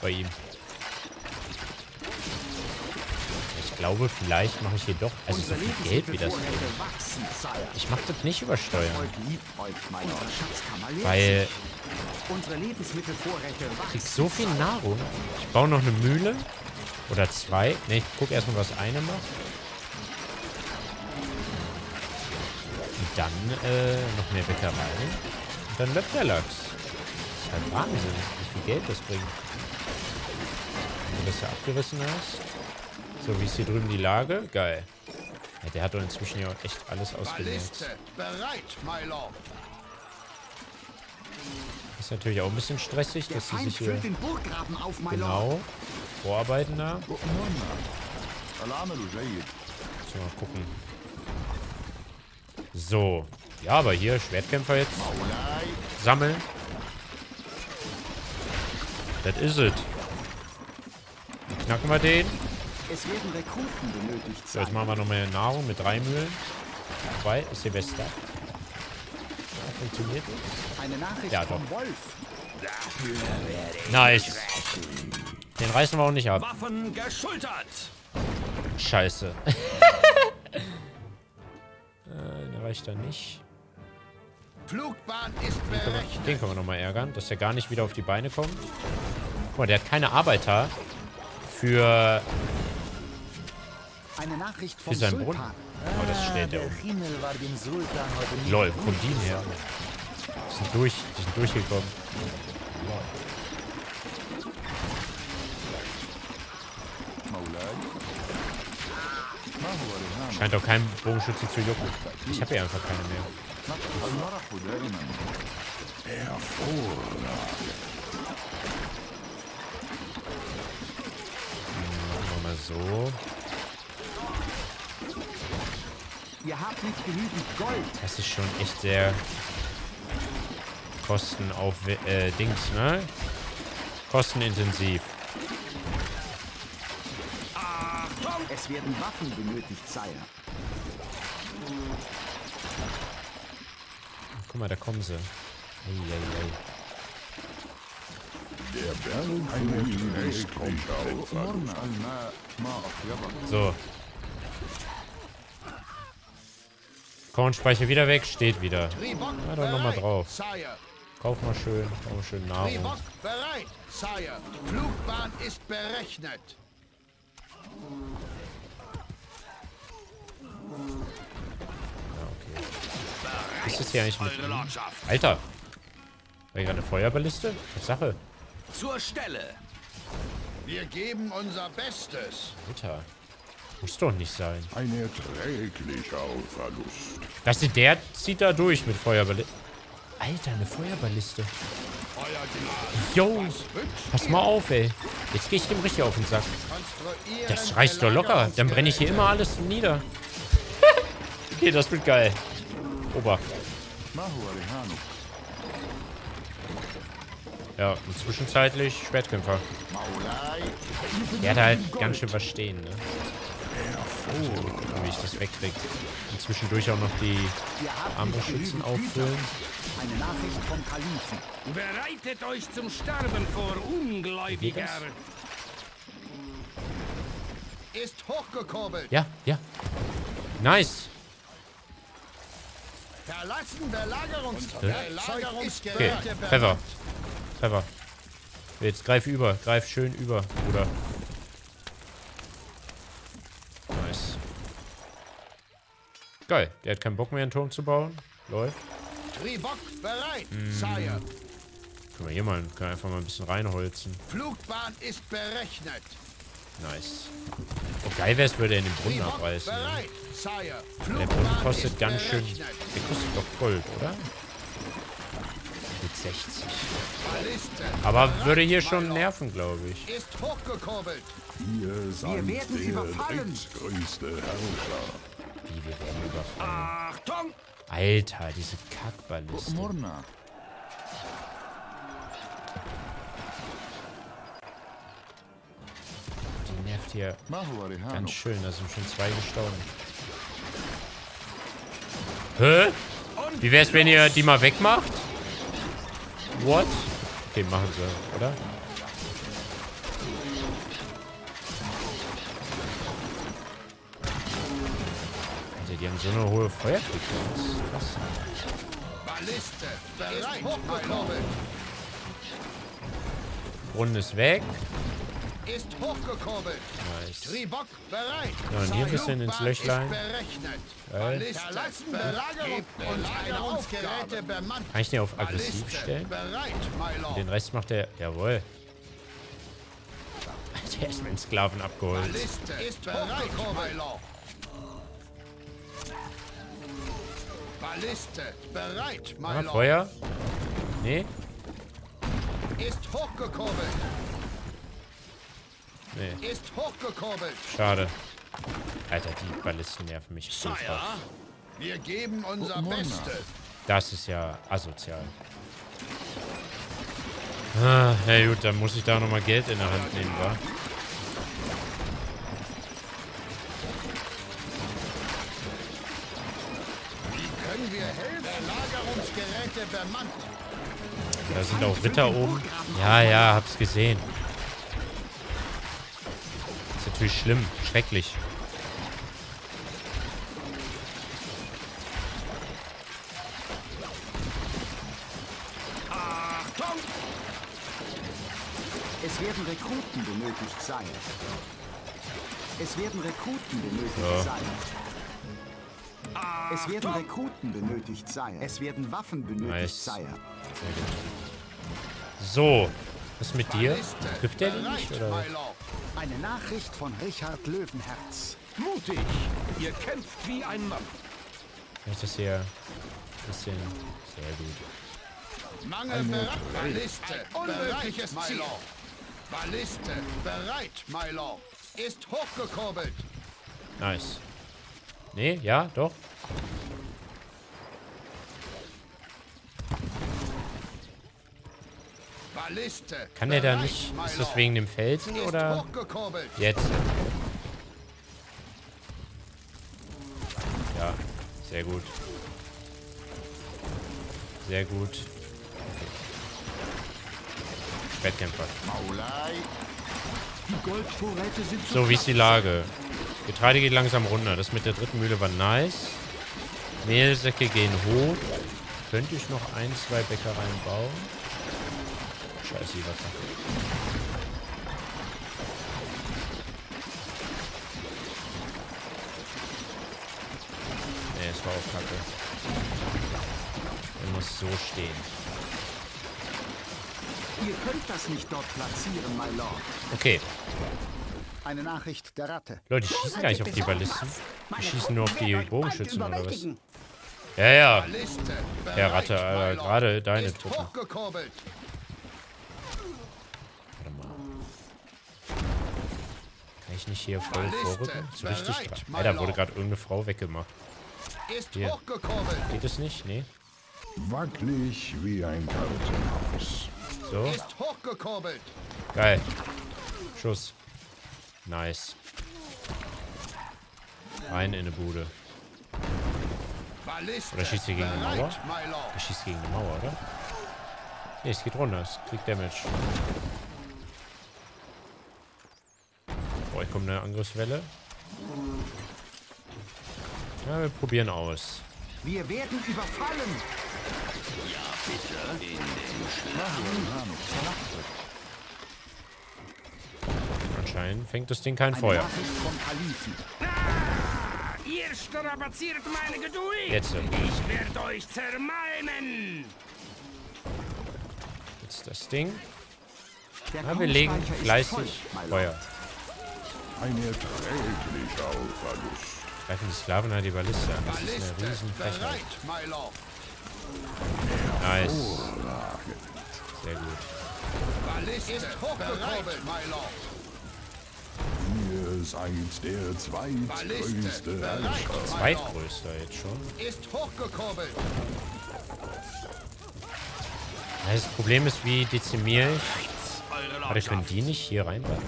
Bei ihm. Ich glaube, vielleicht mache ich hier doch... Also so viel Geld wie das hier. Ich mache das nicht übersteuern. Weil... Unsere Lebensmittelvorräte wachsen. Krieg so viel Nahrung. Ich baue noch eine Mühle. Oder zwei. Ne, ich guck erstmal, was eine macht. Und dann äh, noch mehr Bäckerei. Und dann läuft der Lachs. Das ist halt Wahnsinn, wie viel Geld das bringt. Wenn das da abgerissen ist. So, wie ist hier drüben die Lage? Geil. Ja, der hat doch inzwischen ja echt alles ausgelöst. Ist natürlich auch ein bisschen stressig, dass sie sich hier genau vorarbeiten da. Müssen wir mal gucken. So. Ja, aber hier Schwertkämpfer jetzt sammeln. Das ist es. Knacken wir den. So, jetzt machen wir noch mehr Nahrung mit drei Mühlen. Zwei ist Silvester. funktioniert nicht. Eine Nachricht ja, doch. Vom Wolf. Nice. Den reißen wir auch nicht ab. Waffen geschultert. Scheiße. äh, der reicht da nicht. Flugbahn ist berechnet. Den können wir nochmal ärgern, dass der gar nicht wieder auf die Beine kommt. Guck mal, der hat keine Arbeiter für, eine Nachricht vom für seinen Sultan. Brunnen. Aber oh, das stellt er um. Lol, kommt die her. Die sind, durch, die sind durchgekommen. Scheint auch keinen Bogenschützen zu jucken. Ich habe hier einfach keine mehr. Machen wir mal so. Ihr habt nicht genügend Gold. Das ist schon echt sehr Kosten auf äh, Dings, ne? Kostenintensiv. Es werden Waffen benötigt sein. Guck mal, da kommen sie. So. Kornspeicher wieder weg, steht wieder. Na, dann nochmal drauf. Kauf mal schön, kauf mal schön Nahrung. Flugbahn ist berechnet. Was ist hier eigentlich mit? Alter! War hier gerade eine Feuerballiste? Was Sache? Zur Stelle! Wir geben unser Bestes! Alter! Muss doch nicht sein. Ein erträglicher Verlust. Das ist der, zieht da durch mit Feuerballiste. Alter, eine Feuerballiste. Yo! Pass mal auf, ey. Jetzt gehe ich dem richtig auf den Sack. Das reicht doch locker. Dann brenne ich hier immer alles nieder. Okay, das wird geil. Ober. Ja, und zwischenzeitlich Schwertkämpfer. Der hat halt ganz schön was stehen, ne? Oh, gucken, wie ich das wegkriege. Und zwischendurch auch noch die Armbrustschützen auffüllen. Eine Nachricht vom Kalifen. Bereitet euch zum Sterben vor, Ungläubiger. Ist hochgekurbelt. Ja, ja. Nice. Verlassen Belagerungsgeräte. Okay, Treffer. Treffer. Jetzt greif über. Greif schön über, Bruder. Nice. Geil. Der hat keinen Bock mehr, einen Turm zu bauen. Läuft. Tribok bereit, Sire. Können wir hier mal können einfach mal ein bisschen reinholzen. Flugbahn ist berechnet. Nice. Oh, geil wäre es, würde er in den Brunnen abreißen. Bereit, Sire. Der Brunnen kostet ganz schön. Der kostet doch Gold, oder? Mit sechzig. Aber würde hier schon nerven, glaube ich. Ist hochgekurbelt. Wir werden überfallen. Wie, wir werden überfallen. Achtung! Alter, diese Kackballisten. Die nervt hier ganz schön. Da sind schon zwei gestorben. Hä? Wie wär's, wenn ihr die mal wegmacht? What? Okay, machen sie, oder? Die haben so eine hohe Feuerfrequenz. Krass. Balliste, bereit, hochgekurbelt. Brunnen ist weg. Ist hochgekurbelt. Nice. Tribok bereit. Ja, und hier ein bisschen ins Löchlein. Balliste, Belagerungsgeräte bemannt. Kann ich den auf aggressiv stellen? Den Rest macht er. Jawohl. Der ist mit den Sklaven abgeholt. Balliste ist bereit, Mylord. Balliste, bereit, mein Lord. Feuer? Nee. Ist hochgekurbelt. Nee. Ist hochgekurbelt. Schade. Alter, die Ballisten nerven mich. Sire, wir geben unser Bestes. Das ist ja asozial. Ah, na gut, dann muss ich da nochmal Geld in der Hand nehmen, wa? Ratte bemannt. Da sind auch Ritter oben. Ja, ja, hab's gesehen. Ist natürlich schlimm. Schrecklich. Achtung! Es werden Rekruten benötigt sein. Es werden Rekruten benötigt so. sein. Es werden Rekruten benötigt sein. Es werden Waffen benötigt nice. sein. So, was mit dir? Trifft er dich nicht, oder? Eine Nachricht von Richard Löwenherz. Mutig! Ihr kämpft wie ein Mann. Das ist ja ein bisschen sehr gut. Mangelnde Balliste. Unmögliches Ziel. Balliste bereit, Mylord. Ist hochgekurbelt. Nice. Nee, ja, doch. Kann der da nicht? Ist das wegen dem Felsen oder? Jetzt. Ja, sehr gut. Sehr gut. Okay. Schwertkämpfer. So, wie ist die Lage? Getreide geht langsam runter. Das mit der dritten Mühle war nice. Mehlsäcke gehen hoch. Könnte ich noch ein, zwei Bäckereien bauen? Scheiße, die Wasser. Ne, es war auch kacke. Er muss so stehen. Ihr könnt das nicht dort platzieren, my lord. Okay. Eine Nachricht der Ratte. Leute, die schießen gar nicht auf die Ballisten. Die schießen nur auf die Bogenschützen oder was? Ja, ja. Ja, Ratte, äh, gerade deine Truppe. Warte mal. Kann ich nicht hier voll vorrücken? So richtig dran. Ja, da wurde gerade irgendeine Frau weggemacht. Hier. Geht es nicht? Nee. Wackelig wie ein Kartenhaus. So. Geil. Schuss. Nice. Rein in eine Bude. Oder schießt ihr gegen die Mauer? Er schießt gegen die Mauer, oder? Ne, es geht runter. Es kriegt Damage. Boah, hier kommt eine Angriffswelle. Ja, wir probieren aus. Wir werden überfallen. Ja, bitte. In den Schlacht. Fängt das Ding kein Eine Feuer. Ah, ihr strapaziert meine Geduld. Jetzt. Ich werde euch zermalmen. Jetzt das Ding. Ah, wir legen fleißig Feuer. Ein erträglicher Verlust. Greifen die Sklaven an die Balliste an. Das ist eine Riesenfrechheit. Nice. Sehr gut. Balliste ist hochgekoppelt, my lord. Hier ist eins der zweitgrößte. Zweitgrößter jetzt schon. Ist hochgekurbelt. Das Problem ist, wie dezimiere ich. Warte, können die nicht hier reinpacken?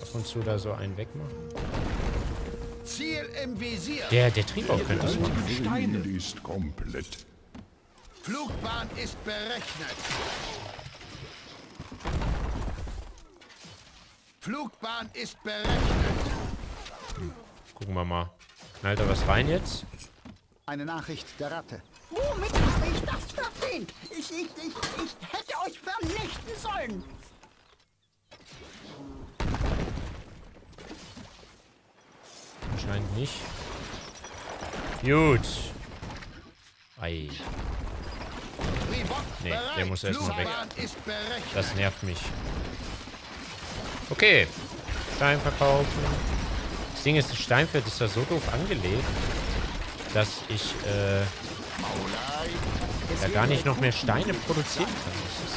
Ab und zu da so einen wegmachen. Ziel im Visier. Der, der Triebau könnte das machen. Steine ist komplett. Flugbahn ist berechnet. Flugbahn ist berechnet. Hm. Gucken wir mal. Knallt da was rein jetzt? Eine Nachricht der Ratte. Womit habe ich das verdient? Ich, ich, ich, ich hätte euch vernichten sollen. Anscheinend nicht. Gut. Ei. Nee, der muss erstmal weg. Das nervt mich. Okay, Stein verkaufen. Das Ding ist, das Steinfeld ist da so doof angelegt, dass ich äh, da gar nicht noch mehr Steine produzieren kann. Ist...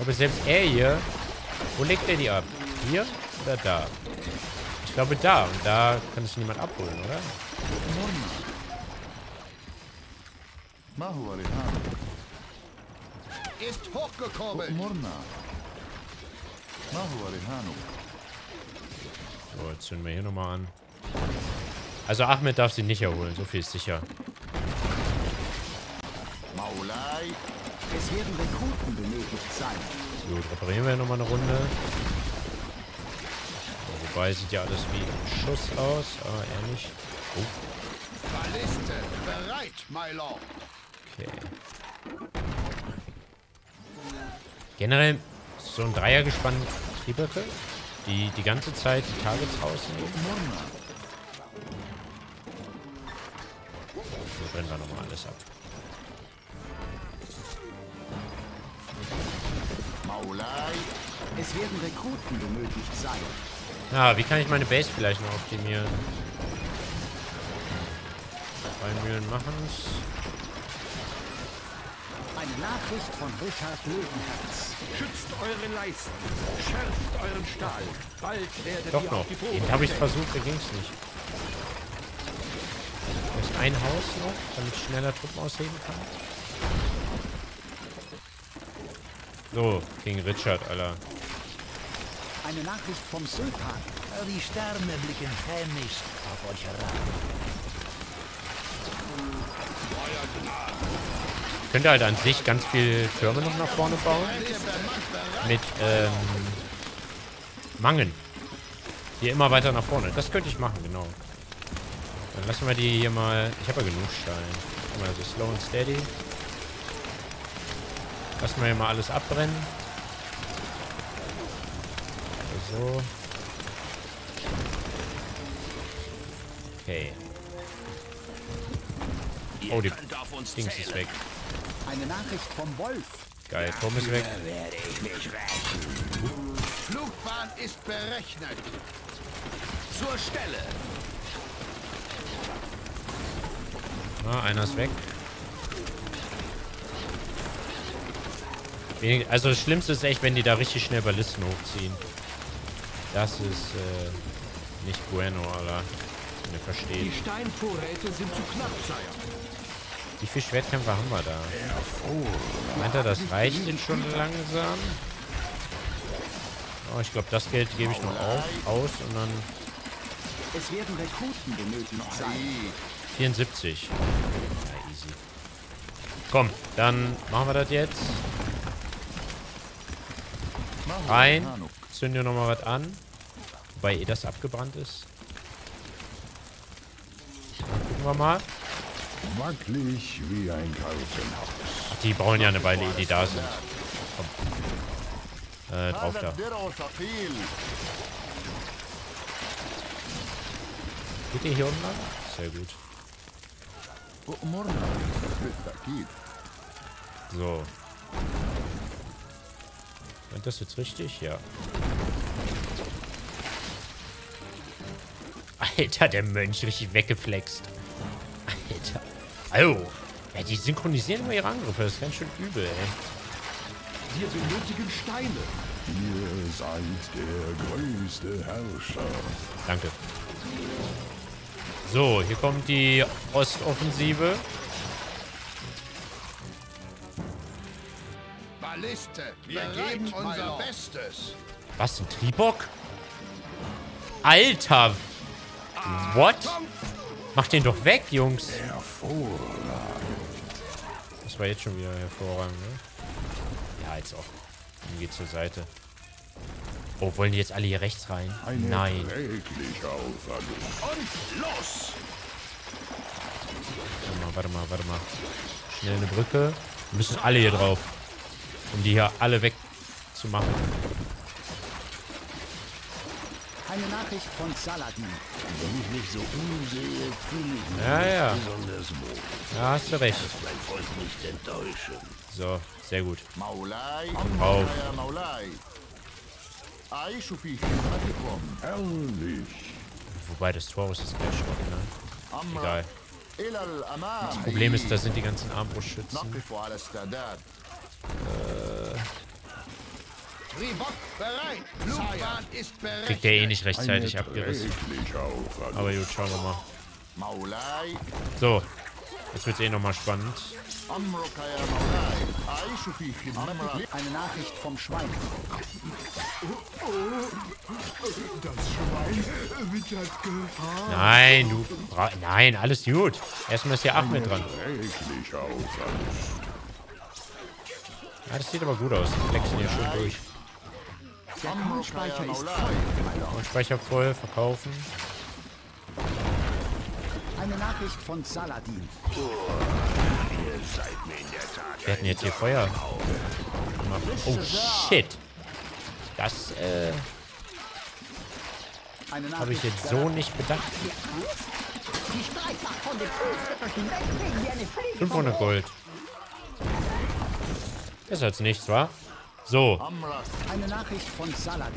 Aber selbst er hier, wo legt er die ab? Hier oder da? Ich glaube da. Und da kann sich niemand abholen, oder? Ist hochgekurbelt. So, jetzt zünden wir hier nochmal an. Also Ahmed darf sie nicht erholen, so viel ist sicher. Es werden Rekruten benötigt sein. So, reparieren wir nochmal eine Runde. Wobei, sieht ja alles wie ein Schuss aus, aber eher nicht. Oh. Balliste bereit, my lord. Okay. Generell ist so ein Dreiergespann Triebwerke, die die ganze Zeit die Targets rausnehmen. So brennen wir nochmal alles ab. Es werden Rekruten benötigt sein. Ah, wie kann ich meine Base vielleicht noch optimieren? Zwei Mühlen machen's. Eine Nachricht von Richard Löwenherz. Schützt eure Leisten. Schärft euren Stahl. Bald werdet ihr auf die Bogen. Doch noch. Eben habe ich versucht, da ging's nicht. Da ist ein Haus noch, damit ich schneller Truppen ausheben kann. So, gegen Richard, Alter. Eine Nachricht vom Sultan. Die Sterne blicken hämisch auf euch herab. Ich könnte halt an sich ganz viel Türme noch nach vorne bauen. Mit, ähm, Mangen. Hier immer weiter nach vorne. Das könnte ich machen, genau. Dann lassen wir die hier mal... Ich habe ja genug Stein. Guck mal, so slow and steady. Lassen wir hier mal alles abbrennen. So. Okay. Oh, die Dings ist weg. Eine Nachricht vom Wolf. Geil, Tom ist weg. Flugbahn ist berechnet. Zur Stelle. Ah, einer ist weg. Also das Schlimmste ist echt, wenn die da richtig schnell Ballisten hochziehen. Das ist äh, nicht bueno, Alter. Ich verstehe. Die Steinvorräte sind zu knapp, Sire. Wie viele Schwertkämpfer haben wir da? Oh, meint er, das reicht denn schon langsam? Oh, ich glaube, das Geld gebe ich noch auf, aus und dann... Es werden Rekruten benötigt sein. vierundsiebzig. Ja, easy. Komm, dann machen wir das jetzt. Rein, zünden wir nochmal was an. Wobei eh das abgebrannt ist. Gucken wir mal. Wackelig wie ein Kartenhaus. Ach, die brauchen ja eine Weile, ehe die da sind. Komm. Äh, drauf da. Geht ihr hier unten lang? Sehr gut. So. Ist das jetzt richtig? Ja. Alter, der Mönch richtig weggeflext. Alter. Hallo. Ja, die synchronisieren immer ihre Angriffe. Das ist ganz schön übel, ey. Wir benötigen Steine. Ihr seid der größte Herrscher. Danke. So, hier kommt die Ostoffensive. Liste. Wir geben unser Bestes. Was, ein Tribock? Alter! What? Mach den doch weg, Jungs! Hervorragend. Das war jetzt schon wieder hervorragend, ne? Ja, jetzt auch. Dann geht's zur Seite. Oh, wollen die jetzt alle hier rechts rein? Nein. Und los! Warte mal, warte mal, warte mal. Schnell eine Brücke. Wir müssen alle hier drauf. Um die hier alle wegzumachen. Eine Nachricht von Saladin. Wenn ich mich so umsehe, fühle ich mich ja, ja. besonders wohl. Da hast du recht. So, sehr gut. Auf. Wobei das Tor ist jetzt gleich schon, ne? Egal. Das Problem ist, da sind die ganzen Armbrustschützen. Äh, kriegt der eh nicht rechtzeitig abgerissen. Aber gut, schauen wir mal. So, jetzt wird es eh nochmal spannend. Eine Nachricht vom Schwein. Oh, oh, das Schwein, Richard Gefahr. Nein, du. Nein, alles gut. Erstmal ist hier Ahmed dran. Ja, das sieht aber gut aus. Die flexen hier schön durch. Der Speicher ist voll. Speicher voll, verkaufen. Eine Nachricht von Saladin. Oh, ihr seid mir in der Tat. Wir hatten jetzt hier Feuer. Oh shit. Das äh, habe ich jetzt so nicht bedacht. fünfhundert Gold. Das ist jetzt nichts, wa? So.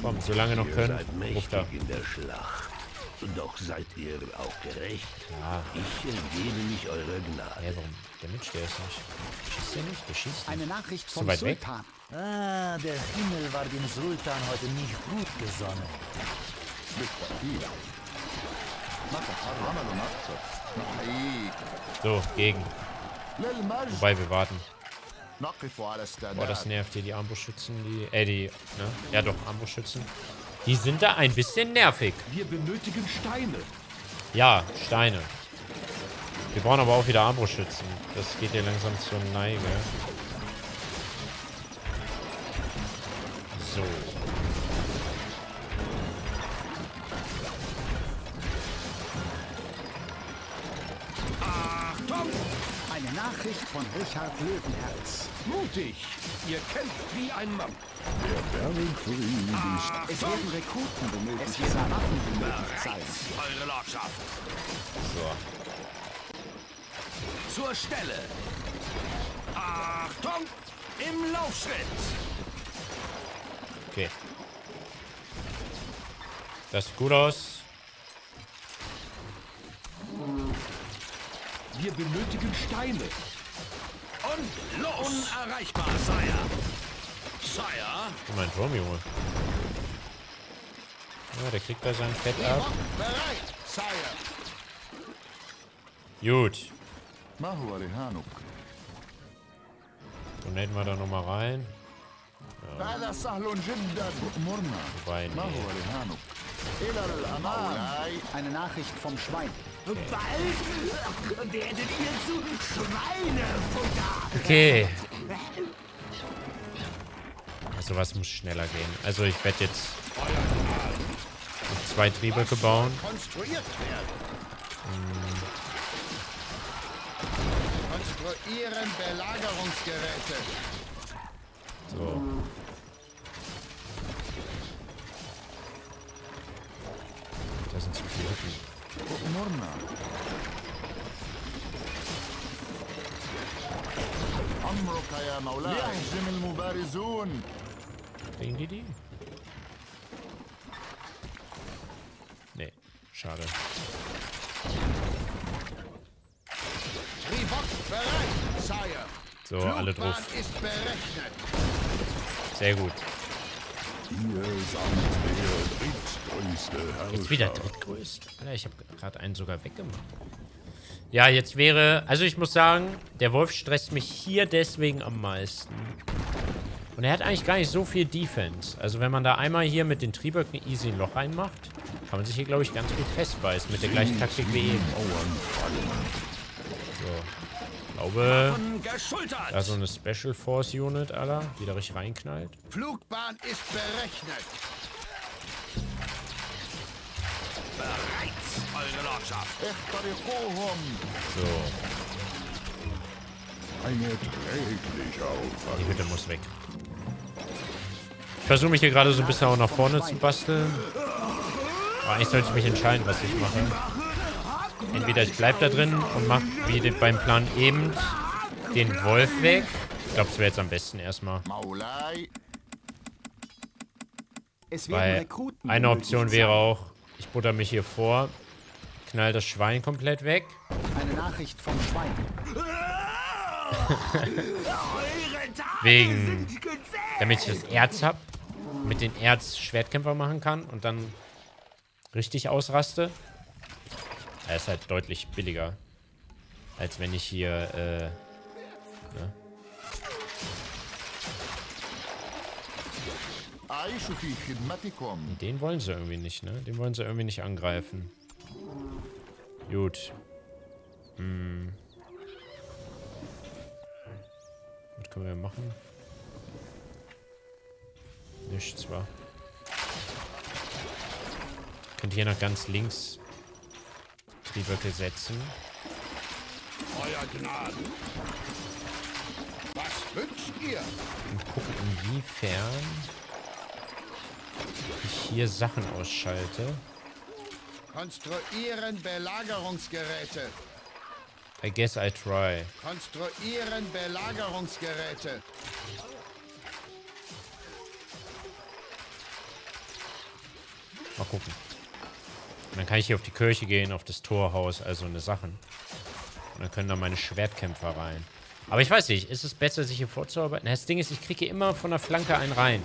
Komm, solange noch können. Ruf da. Doch seid ihr auch gerecht. Ja. Ich entgebe mich eurer Gnade. Ja, warum? Der Mensch, der ist nicht. Schießt er nicht? Der schießt nicht. Eine Nachricht vom Sultan. Weg? Ah, der Himmel war dem Sultan heute nicht gut gesonnen. So, gegen. Wobei, wir warten. Boah, das nervt hier. Die Armbrustschützen, die... Äh, die... Ne? Ja doch, Armbrustschützen. Die sind da ein bisschen nervig. Wir benötigen Steine. Ja, Steine. Wir brauchen aber auch wieder Armbrustschützen. Das geht hier langsam zur Neige. So. Achtung! Eine Nachricht von Richard Löwenherz. Mutig! Ihr kämpft wie ein Mann. Der ah, es werden Rekruten benötigt. Es werden Waffen benötigt. Zeit. Eure Lordschaft. So. Zur Stelle. Achtung! Im Laufschritt. Okay. Das sieht gut aus. Wir benötigen Steine. Und los. Unerreichbar, Sire. Sire. Mein Turm, Junge. Ja, der kriegt da sein Fett ab. Gut. Dann hätten wir da nochmal rein. Ja. Wobei, nee. Eine Nachricht vom Schwein. Bald werdet ihr zu Schweinefutter. Okay. Sowas muss schneller gehen. Also ich werde jetzt zwei Triebwerke bauen. Konstruieren Belagerungsgeräte. So. Das sind zu viele. Kriegen die die? Nee, schade. So, alle drauf. Sehr gut. Jetzt wieder drittgrößte. Alter, ich habe gerade einen sogar weggemacht. Ja, jetzt wäre... Also ich muss sagen, der Wolf stresst mich hier deswegen am meisten. Und er hat eigentlich gar nicht so viel Defense. Also wenn man da einmal hier mit den Trieböcken easy ein Loch reinmacht, kann man sich hier, glaube ich, ganz gut festbeißen. Mit der gleichen Taktik wie eben. So. Ich glaube, da so eine Special Force Unit, Alter, die da richtig reinknallt. Flugbahn ist berechnet. Bereit. So. Die Hütte muss weg. Ich versuche mich hier gerade so ein bisschen auch nach vorne zu basteln. Aber eigentlich sollte ich mich entscheiden, was ich mache. Entweder ich bleibe da drin und mache wie beim Plan eben den Wolf weg. Ich glaube, es wäre jetzt am besten erstmal. Weil eine Option wäre auch, ich butter mich hier vor. Knall das Schwein komplett weg. Eine Nachricht vom Schwein. Wegen, damit ich das Erz habe, mit den Erz Schwertkämpfer machen kann und dann richtig ausraste. Er ist halt deutlich billiger, als wenn ich hier äh, Ne? Den wollen sie irgendwie nicht, ne? Den wollen sie irgendwie nicht angreifen. Gut. Hm. Was können wir machen? Nichts, wa? Könnt ihr hier nach ganz links Triebwerke setzen? Euer Gnaden. Was wünscht ihr? Und gucken, inwiefern ich hier Sachen ausschalte. Konstruieren Belagerungsgeräte. I guess I try. Konstruieren Belagerungsgeräte. Mal gucken. Und dann kann ich hier auf die Kirche gehen, auf das Torhaus, also eine Sachen. Und dann können da meine Schwertkämpfer rein. Aber ich weiß nicht, ist es besser, sich hier vorzuarbeiten? Das Ding ist, ich kriege hier immer von der Flanke einen rein.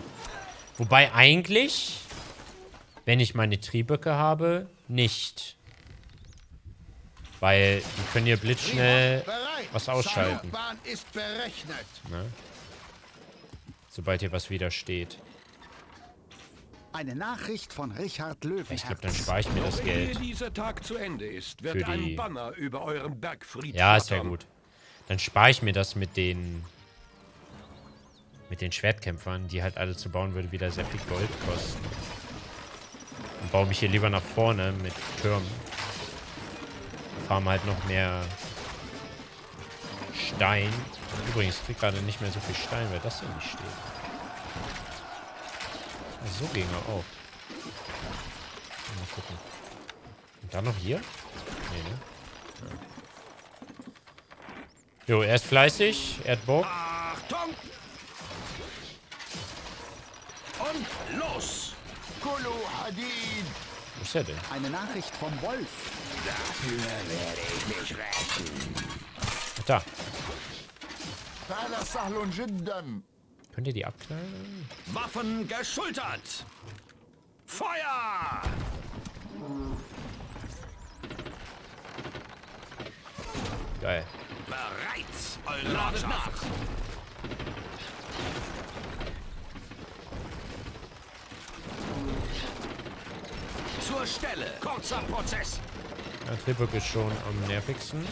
Wobei eigentlich, wenn ich meine Trieböcke habe, nicht. Weil die können hier blitzschnell was ausschalten. Ne? Sobald hier was widersteht. Eine Nachricht von Richard Löwenherz. Ich glaube, dann spare ich mir das Geld. Wenn dieser Tag zu Ende ist, wird ein Banner über eurem Bergfried. Ja, ist ja gut. Dann spare ich mir das mit den mit den Schwertkämpfern, die halt alle zu bauen würde, wieder sehr viel Gold kosten. Und baue mich hier lieber nach vorne mit Türmen. Farm halt noch mehr Stein. Und übrigens, krieg gerade nicht mehr so viel Stein, weil das hier nicht steht. So ging er auch. Mal gucken. Und dann noch hier? Nee, ne? Ja. Jo, er ist fleißig. Er hat Bock. Achtung! Und los! Wo ist er denn? Eine Nachricht vom Wolf. Dafür werde ich mich rächen. Da. Könnt ihr die abknallen? Waffen geschultert! Feuer! Geil. Bereit! Eure Ladet nach! Zur Stelle! Kurzer Prozess! Der Triebwerk ist schon am nervigsten.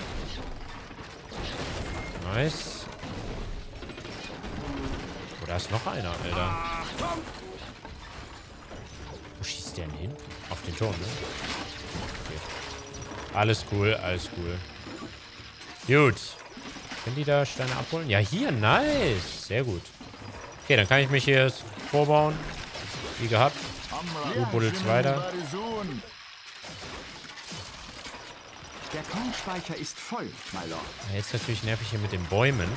Nice. Oh, da ist noch einer, Alter. Wo schießt der denn hin? Auf den Turm, ne? Okay. Alles cool, alles cool. Gut. Können die da Steine abholen? Ja, hier, nice. Sehr gut. Okay, dann kann ich mich hier vorbauen. Wie gehabt. Du buddelst weiter. Der Kornspeicher ist voll, my lord. Jetzt natürlich nervig hier mit den Bäumen.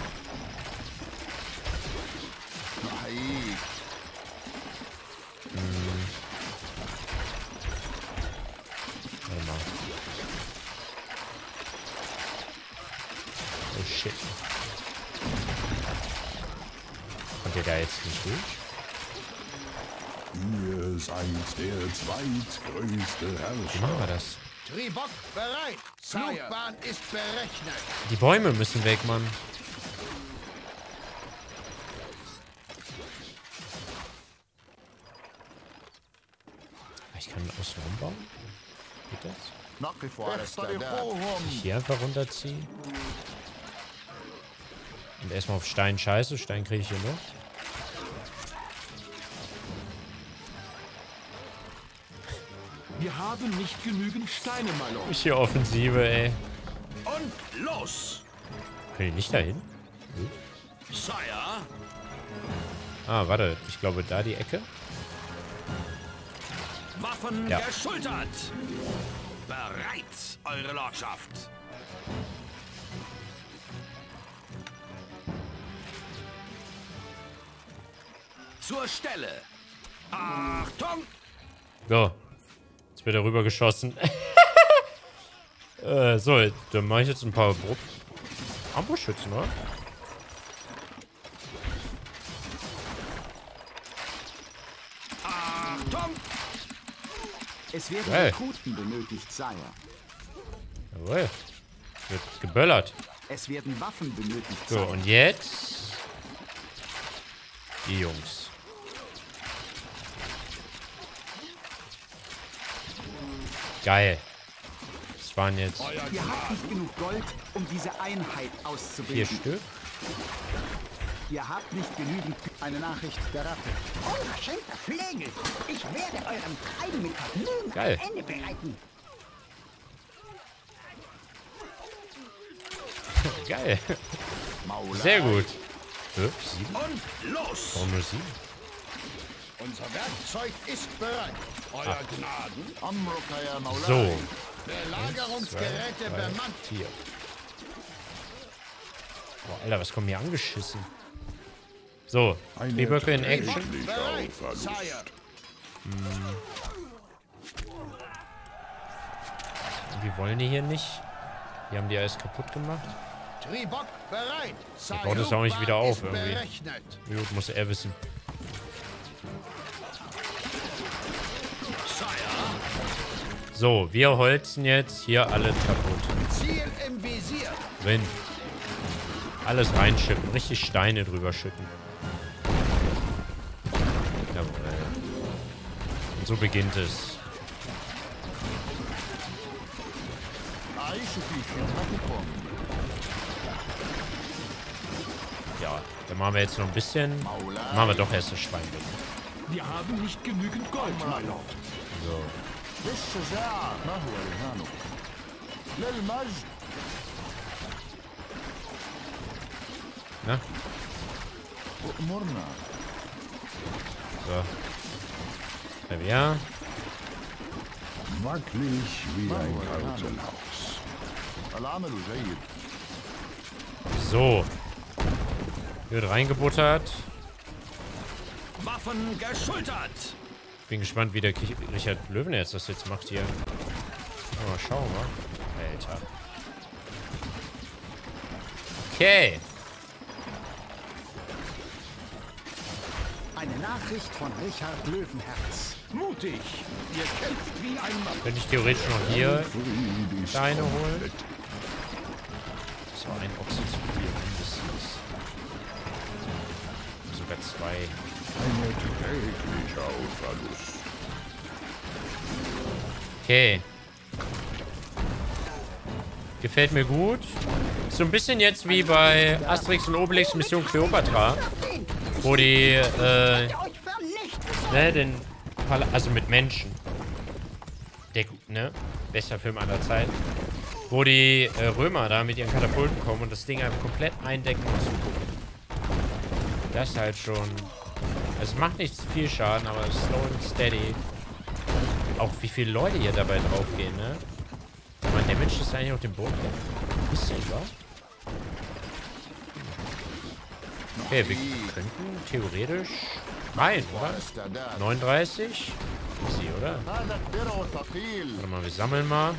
Hm. Warte mal. Oh shit. Kommt ihr da jetzt nicht durch? Ihr seid der zweitgrößte Herrscher. Wie machen wir das? Triebok bereit. Flugbahn ist berechnet. Die Bäume müssen weg, Mann. Ich kann außen rumbauen. Geht das? Nach wie vor alles da. Ich hier einfach runterziehen. Und erstmal auf Stein scheiße. Stein kriege ich hier noch. Wir haben nicht genügend Steine, mein Lord. Ich hier Offensive, ey. Und los! Können die nicht dahin? Hm. Sire. Ah, warte. Ich glaube, da die Ecke. Waffen ja. Geschultert. Bereit, eure Lordschaft. Zur Stelle. Achtung! Go. Wird darüber geschossen. äh, so, dann mache ich jetzt ein paar Armbrustschützen, oder? Achtung! Es werden Rekruten benötigt, Sire. Jawohl. Wird geböllert. Es werden Waffen benötigt. So, und jetzt die Jungs. Geil. Das waren jetzt... Ihr habt nicht genug Gold, um diese Einheit auszubilden. Vier Stück. Ihr habt nicht genügend... Eine Nachricht der Ratte. Unverschämter Flegel! Ich werde eurem Treiben mit Vergnügen ein Ende bereiten. Geil. Sehr gut. Ups, sieben. Und los! Warum nur sieben? Unser Werkzeug ist bereit. Euer Acht. Gnaden. So. Belagerungsgeräte bemannt. Vier. Boah, Alter, was kommt mir angeschissen? So, Drehböcke in Action. Hm. Wir wollen die hier nicht. Die haben die alles kaputt gemacht. Der baut das auch nicht wieder auf irgendwie. Wie gut muss er wissen. So, wir holzen jetzt hier alles kaputt. Drin. Alles reinschippen. Richtig Steine drüber schütten. Jawohl. Und so beginnt es. Ja, dann machen wir jetzt noch ein bisschen. Dann machen wir doch erst das Schwein weg. Wir haben nicht genügend Gold, mein Lord. So. Na? So. Ja. Wackelig wie ein Kartenhaus. So. Wird reingebuttert. Waffen geschultert. Bin gespannt, wie der Richard Löwenherz das jetzt macht hier. Oh, mal schauen wir. Alter. Okay. Eine Nachricht von Richard Löwenherz. Mutig. Ihr kämpft wie ein Mann. Könnte ich theoretisch noch hier Steine holen? Das war ein Ochsen zu viel, mindestens. Sogar zwei. Ein täglicher Verlust. Okay. Gefällt mir gut. So ein bisschen jetzt wie bei Asterix und Obelix Mission Kleopatra. Wo die, äh, ne, den Pal also mit Menschen. Der, ne, bester Film aller Zeiten. Wo die äh, Römer da mit ihren Katapulten kommen und das Ding einfach komplett eindecken und zugucken. Das ist halt schon... Es macht nicht viel Schaden, aber slow and steady. Auch wie viele Leute hier dabei draufgehen, ne? Man, der Mensch ist eigentlich auf dem Boden. Ist ja egal. Okay, wir könnten theoretisch... Nein, oder? neununddreißig? Sie, oder? Warte mal, wir sammeln mal.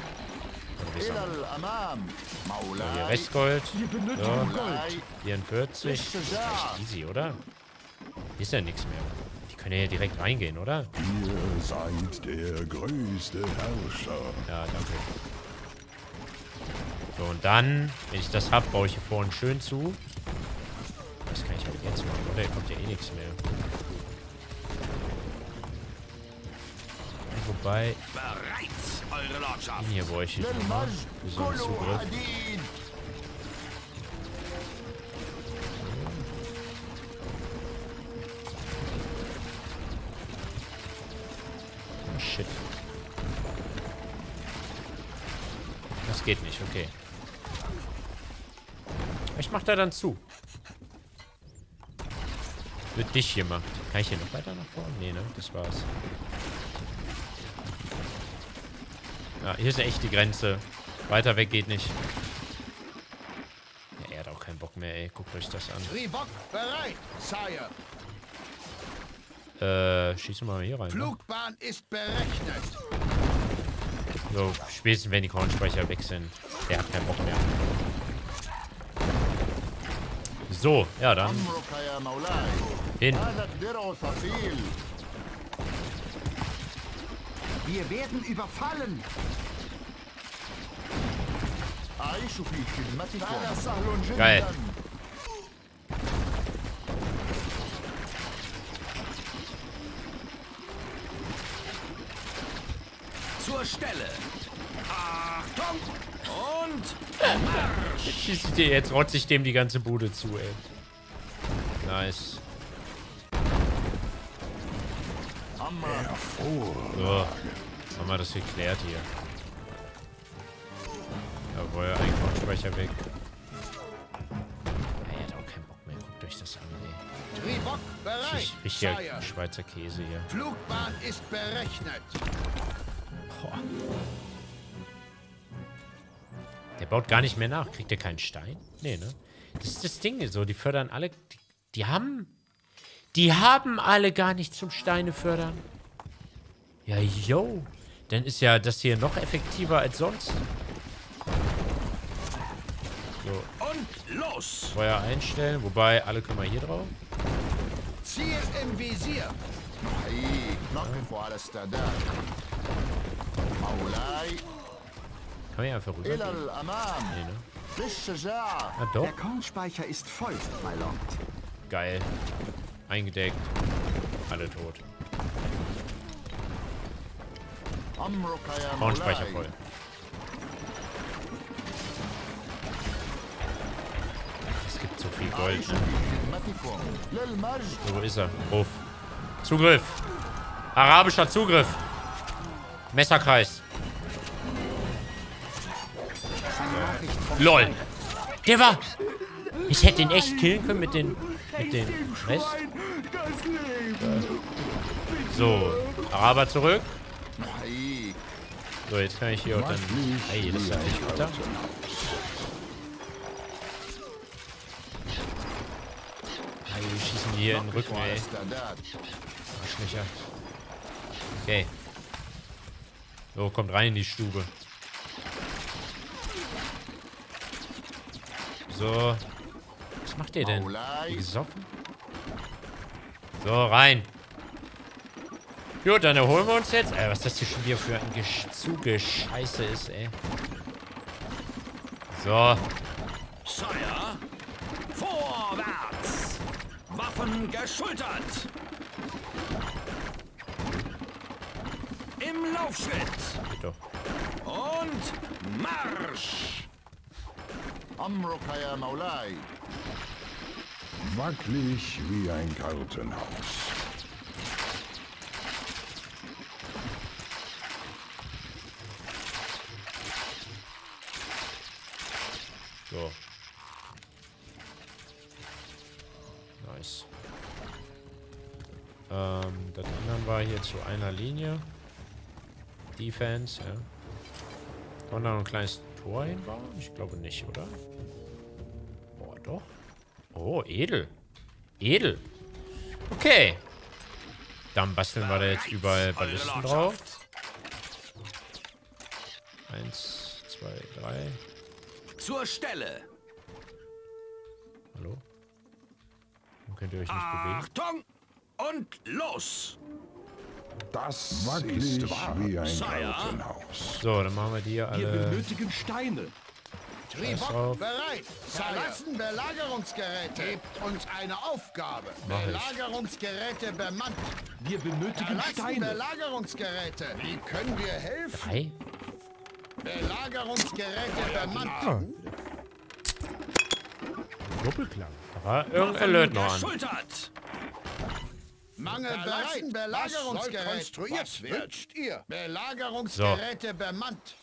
Wir sammeln. So, hier Restgold. So, vierundvierzig. Das ist echt easy, oder? Hier ist ja nichts mehr. Die können ja direkt reingehen, oder? Ihr seid der größte Herrscher. Ja, danke. So, und dann, wenn ich das hab, baue ich hier vorne schön zu. Das kann ich halt jetzt machen, oder? Hier kommt ja eh nichts mehr. Wobei... Den hier bräuchte ich nochmal. So ein Zugriff. Oh, shit. Das geht nicht, okay. Ich mach da dann zu. Wird dich hier machen. Kann ich hier noch weiter nach vorne? Nee, ne? Das war's. Ja, hier ist ja echt die Grenze. Weiter weg geht nicht. Ja, er hat auch keinen Bock mehr, ey. Guckt euch das an. Äh, schießen wir mal hier rein. Flugbahn ist berechnet. So, spätestens wenn die Kornspeicher weg sind. Er hat keinen Bock mehr. So, ja dann. Hin. Wir werden überfallen. Geil. Zur Stelle. Achtung und Marsch. Jetzt schießt ich dir, jetzt rotze ich dem die ganze Bude zu, ey. Nice. So, haben wir das geklärt hier. Jawohl, Einkaufsspeicher weg. Er hat auch keinen Bock mehr. Guckt euch das an, ey. Richtig, richtiger Schweizer Käse hier. Flugbahn ist berechnet. Boah. Der baut gar nicht mehr nach. Kriegt der keinen Stein? Nee, ne? Das ist das Ding so. Die fördern alle. Die, die haben. Die haben alle gar nicht zum Steine fördern. Ja, yo. Dann ist ja das hier noch effektiver als sonst. So. Und los! Feuer einstellen. Wobei, alle können wir hier drauf. Ziel im Visier. Kann man ja einfach rüber. Nee, ne? Ah, doch. Der Kornspeicher ist voll, my lord. Geil. Eingedeckt. Alle tot. Kornspeicher voll. Es gibt so viel Gold, ne? Wo ist er? Ruf. Zugriff. Arabischer Zugriff. Messerkreis. LOL. Der war... Ich hätte ihn echt killen können mit den... Mit den Rest. So. Araber zurück. So, jetzt kann ich hier auch dann... Ey, das ist ja echt runter. Ey, wir schießen hier in den Rücken, ey. Arschlöcher. Okay. So, kommt rein in die Stube. So. Was macht ihr denn? Die gesoffen? So, rein. Gut, dann erholen wir uns jetzt. Ey, was das hier schon wieder für ein Gesch Zugescheiße ist, ey. So. Sire, vorwärts. Waffen geschultert. Im Laufschritt. Und Marsch. Amrokaya Maulai. Wackelig wie ein Kartenhaus. So. Nice. Ähm, das anderen war hier zu einer Linie. Defense, ja. Kann da noch ein kleines Tor hinbauen? Ich glaube nicht, oder? Boah, doch. Oh, edel. Edel. Okay. Dann basteln wir da jetzt überall Ballisten drauf. Eins, zwei, drei. Zur Stelle. Hallo? Dann könnt ihr euch nicht bewegen. Achtung und los! Das ist wahr. Wie ein Kartenhaus. So, dann machen wir die alle. Wir benötigen Steine. Triebock bereit. Verlassen Belagerungsgeräte. Gebt uns eine Aufgabe. Belagerungsgeräte bemannt. Wir benötigen Verlassen Steine. Belagerungsgeräte. Wie können wir helfen? Drei? Belagerungsgeräte bemannt. Ah. Doppelklang. Da irgendein Löt noch an. Mangel bereit. Belagerungsgerät konstruiert. Wünscht ihr? Belagerungsgeräte so. Bemannt.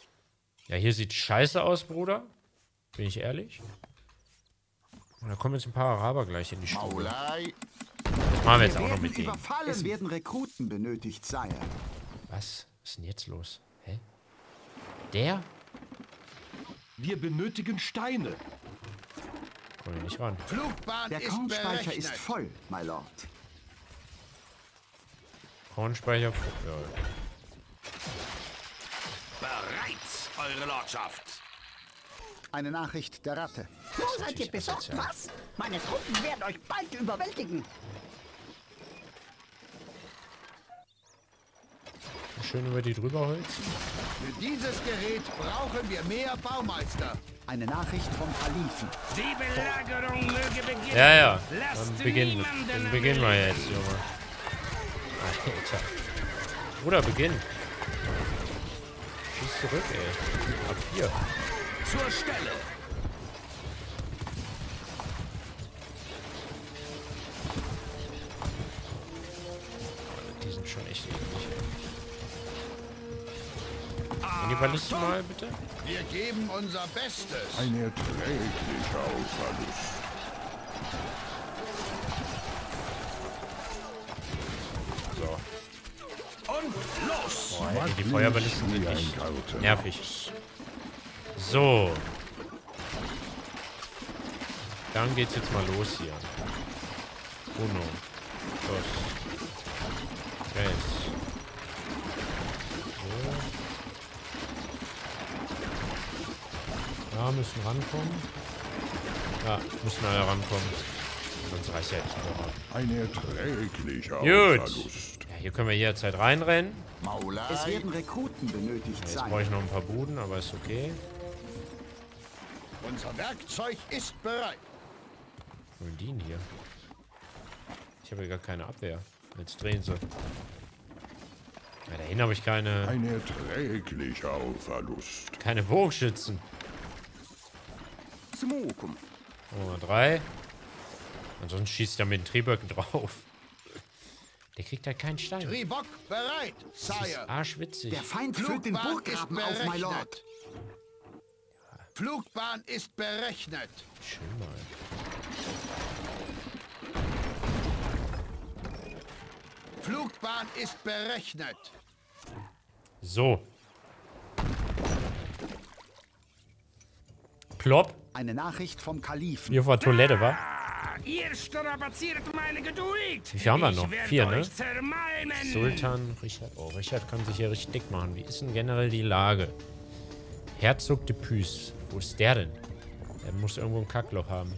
Ja, hier sieht scheiße aus, Bruder. Bin ich ehrlich. Und da kommen jetzt ein paar Araber gleich in die Stube. Das machen wir jetzt auch noch mit denen. Es werden Rekruten benötigt, Sire. Was? Was ist denn jetzt los? Hä? Der? Wir benötigen Steine. Komm ich nicht ran. Flugbahn Der Kornspeicher ist, ist voll, my lord. Kornspeicher. Ja. Bereits, eure Lordschaft. Eine Nachricht der Ratte. Wo so seid ihr besorgt? Was? Meine Truppen werden euch bald überwältigen. Schön über die drüber holzen. Für dieses Gerät brauchen wir mehr Baumeister. Eine Nachricht vom Kalifen. Die Belagerung möge beginnen. Ja, ja. Dann beginnen, dann beginnen wir jetzt, Junge. Alter. Bruder, beginn. Schieß zurück, ey. Ab hier. Zur Stelle. Die sind schon echt eklig, ey. In die Balliste mal, bitte. Wir geben unser Bestes. Ein erträglicher Ausverlust. So. Und los! Oh, ey, die Feuerballisten sind echt nervig. So. Dann geht's jetzt mal los hier. Oh no. Los. Yes. Ja, müssen rankommen. Ja, müssen alle rankommen. Sonst reicht ja jetzt noch. Gut. Ja, hier können wir jederzeit reinrennen. Es werden Rekruten benötigt sein. Ja, jetzt brauche ich noch ein paar Buden, aber ist okay. Unser Werkzeug ist bereit. Wollen die denn hier? Ich habe ja gar keine Abwehr. Jetzt drehen sie. Ja, dahin habe ich keine. Ein erträglicher Verlust. Keine Bogenschützen. Nummer drei. Ansonsten schießt er mit den Trieböcken drauf. Der kriegt halt keinen Stein. Triebock bereit, das ist arschwitzig. Der Feind führt den Burggraben auf, my Lord. Flugbahn ist berechnet. Schön mal. Flugbahn ist berechnet. So. Plopp. Eine Nachricht vom Kalifen. Hier vor Toilette, wa? Ihr strapaziert meine Geduld. Wie viel haben wir noch? Vier, ne? Sultan, Richard. Oh, Richard kann sich hier richtig dick machen. Wie ist denn generell die Lage? Herzog de Puys. Wo ist der denn? Er muss irgendwo ein Kackloch haben.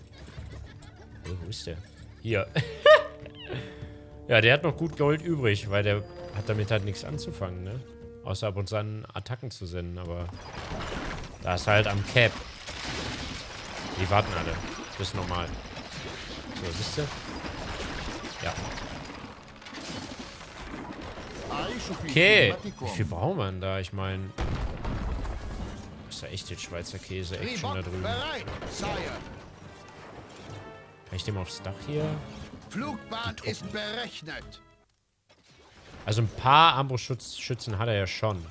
Hey, wo ist der? Hier. Ja, der hat noch gut Gold übrig, weil der hat damit halt nichts anzufangen, ne? Außer ab und zu an Attacken zu senden, aber da ist halt am Cap. Die warten alle. Das ist normal. So, siehst du? Ja. Okay. Wie viel braucht man da? Ich meine. Ist ja echt jetzt Schweizer Käse. Echt schon da drüben. Kann ich dem aufs Dach hier? Flugbahn ist berechnet. Also ein paar Armbrustschützen hat er ja schon.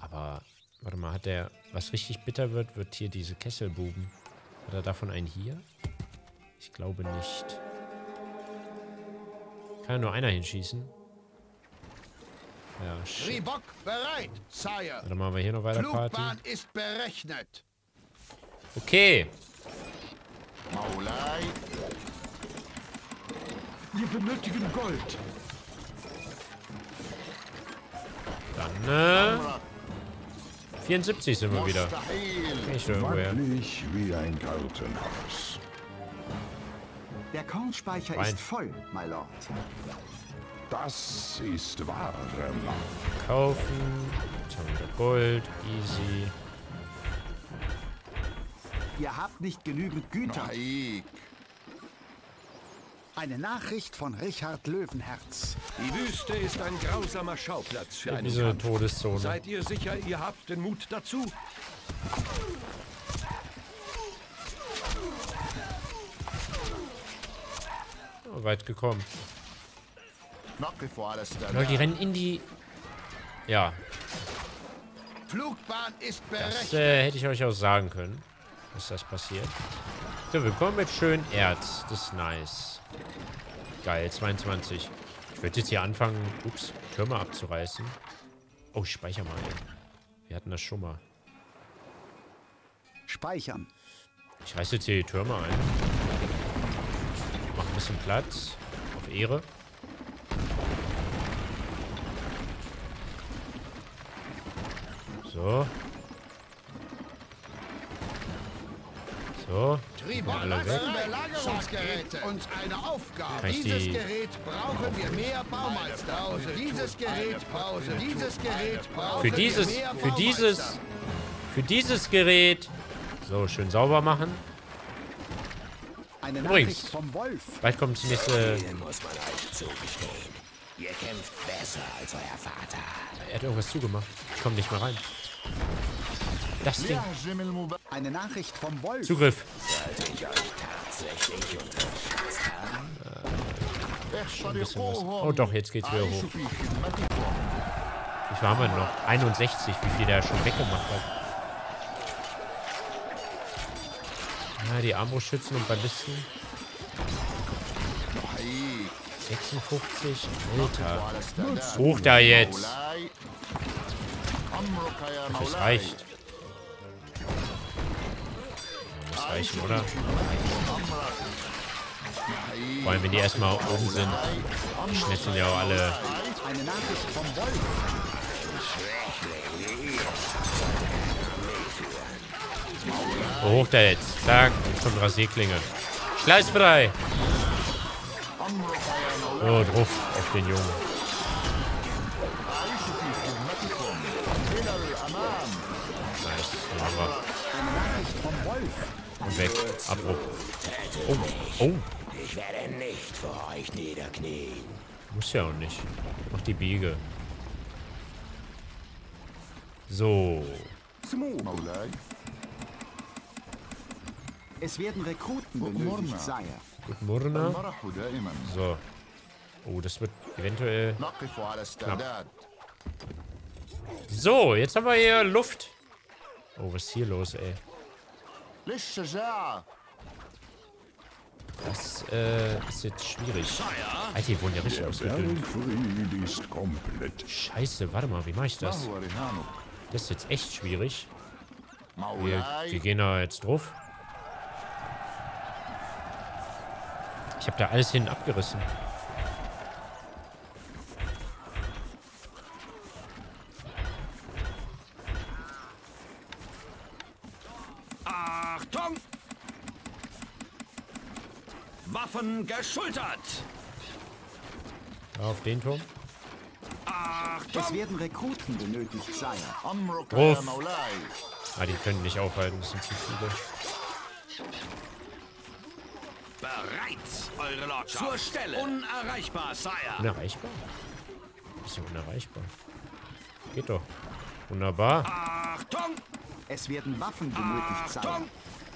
Aber. Warte mal, hat der. Was richtig bitter wird, wird hier diese Kesselbuben. Hat er davon einen hier? Ich glaube nicht. Kann ja nur einer hinschießen. Ja, shit. Warte mal, haben wir hier noch weiter Party? Okay. Wir benötigen Gold. Dann, ne? vierundsiebzig sind wir wieder. Nicht irgendwoher. Wie ein Gartenhaus. Der Kornspeicher Wein. Ist voll, my Lord. Das ist wahre Macht. Kaufen. Jetzt haben wir Gold. Easy. Ihr habt nicht genügend Güter. Nein. Eine Nachricht von Richard Löwenherz. Die Wüste ist ein grausamer Schauplatz für eine diese Todeszone. Seid ihr sicher, ihr habt den Mut dazu? Oh, weit gekommen. Leute, die rennen in die. Ja. Flugbahn ist berechnet. Das äh, hätte ich euch auch sagen können, dass das passiert. So, wir kommen mit schön Erz. Das ist nice. Geil, zweiundzwanzig. Ich würde jetzt hier anfangen, ups, Türme abzureißen. Oh, ich speichere mal. Ey. Wir hatten das schon mal. Speichern. Ich reiße jetzt hier die Türme ein. Mach ein bisschen Platz. Auf Ehre. So. So. Uns eine Aufgabe. Dieses Gerät brauchen wir mehr Baumeister. Dieses Gerät brauchen wir mehr Baumeister. Für dieses, für dieses, für dieses Gerät. So, schön sauber machen. Eine Übrigens, vom Wolf. Bald kommt die nächste... Muss man euch zugestehen. Ihr kämpft besser als euer Vater. Er hat irgendwas zugemacht. Ich komme nicht mehr rein. Das Ding. Eine Nachricht vom Wolf. Zugriff. Sollte ich euch tatsächlich unterschätzt haben? Äh, ein bisschen was. Oh doch, jetzt geht's wieder hoch. Wie viel haben wir noch? einundsechzig, wie viel der schon weggemacht hat. Ja, die Armbrustschützen und Ballisten. sechsundfünfzig. Alter. Hoch da jetzt. Das reicht. Das reicht, oder? Vor allem, wenn die erstmal oben sind. Die schnetzeln ja auch alle. Oh, hoch da jetzt. Zack. Jetzt kommt Rasierklinge. Schleißfrei. Oh, drauf auf den Jungen. Nice. Wunderbar. Und weg. Abbruch. Oh. Oh. Ich werde nicht vor euch niederknien. Muss ja auch nicht. Mach die Biege. So. Es werden Rekruten benötigt, Sire. Guten Morgen. So. Oh, das wird eventuell knapp. So, jetzt haben wir hier Luft. Oh, was ist hier los, ey? Das äh, ist jetzt schwierig. Alter, die wurden ja richtig ausgedünnt. Scheiße, warte mal, wie mache ich das? Das ist jetzt echt schwierig. Wir, wir gehen da jetzt drauf. Ich habe da alles hinten abgerissen. Achtung! Waffen geschultert! Auf den Turm. Achtung! Es werden Rekruten benötigt, Sire. Ruf. Ah, die können nicht aufhalten, das sind zu viele. Bereit, eure Lordschaft. Zur Stelle. Unerreichbar, Sire. Unerreichbar? Ist ja unerreichbar. Geht doch. Wunderbar. Achtung! Es werden Waffen benötigt, Sire.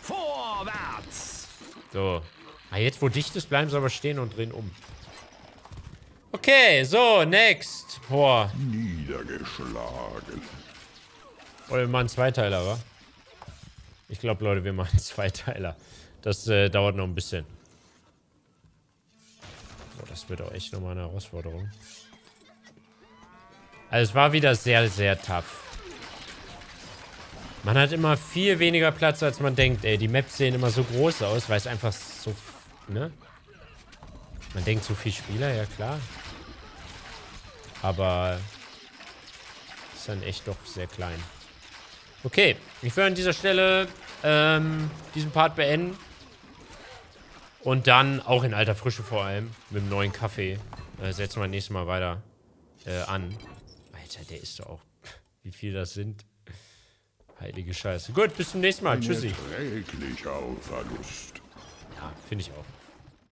Vorwärts! So. Ah, jetzt wo dicht ist, bleiben sie aber stehen und drehen um. Okay, so, next. Boah. Niedergeschlagen. Oh, wir machen Zweiteiler, wa? Ich glaube, Leute, wir machen Zweiteiler. Das äh, dauert noch ein bisschen. Oh, das wird auch echt nochmal eine Herausforderung. Also es war wieder sehr, sehr tough. Man hat immer viel weniger Platz, als man denkt. Ey, die Maps sehen immer so groß aus, weil es einfach so... Ne? Man denkt, so viele Spieler, ja klar. Aber... Ist dann echt doch sehr klein. Okay, ich werde an dieser Stelle... Ähm, diesen Part beenden. Und dann, auch in alter Frische vor allem, mit dem neuen Kaffee, äh, setzen wir nächstes Mal weiter äh, an. Alter, der ist doch auch... Wie viel das sind. Heilige Scheiße. Gut, bis zum nächsten Mal. Tschüssi. Ein erträglicher Verlust. Ja, finde ich auch.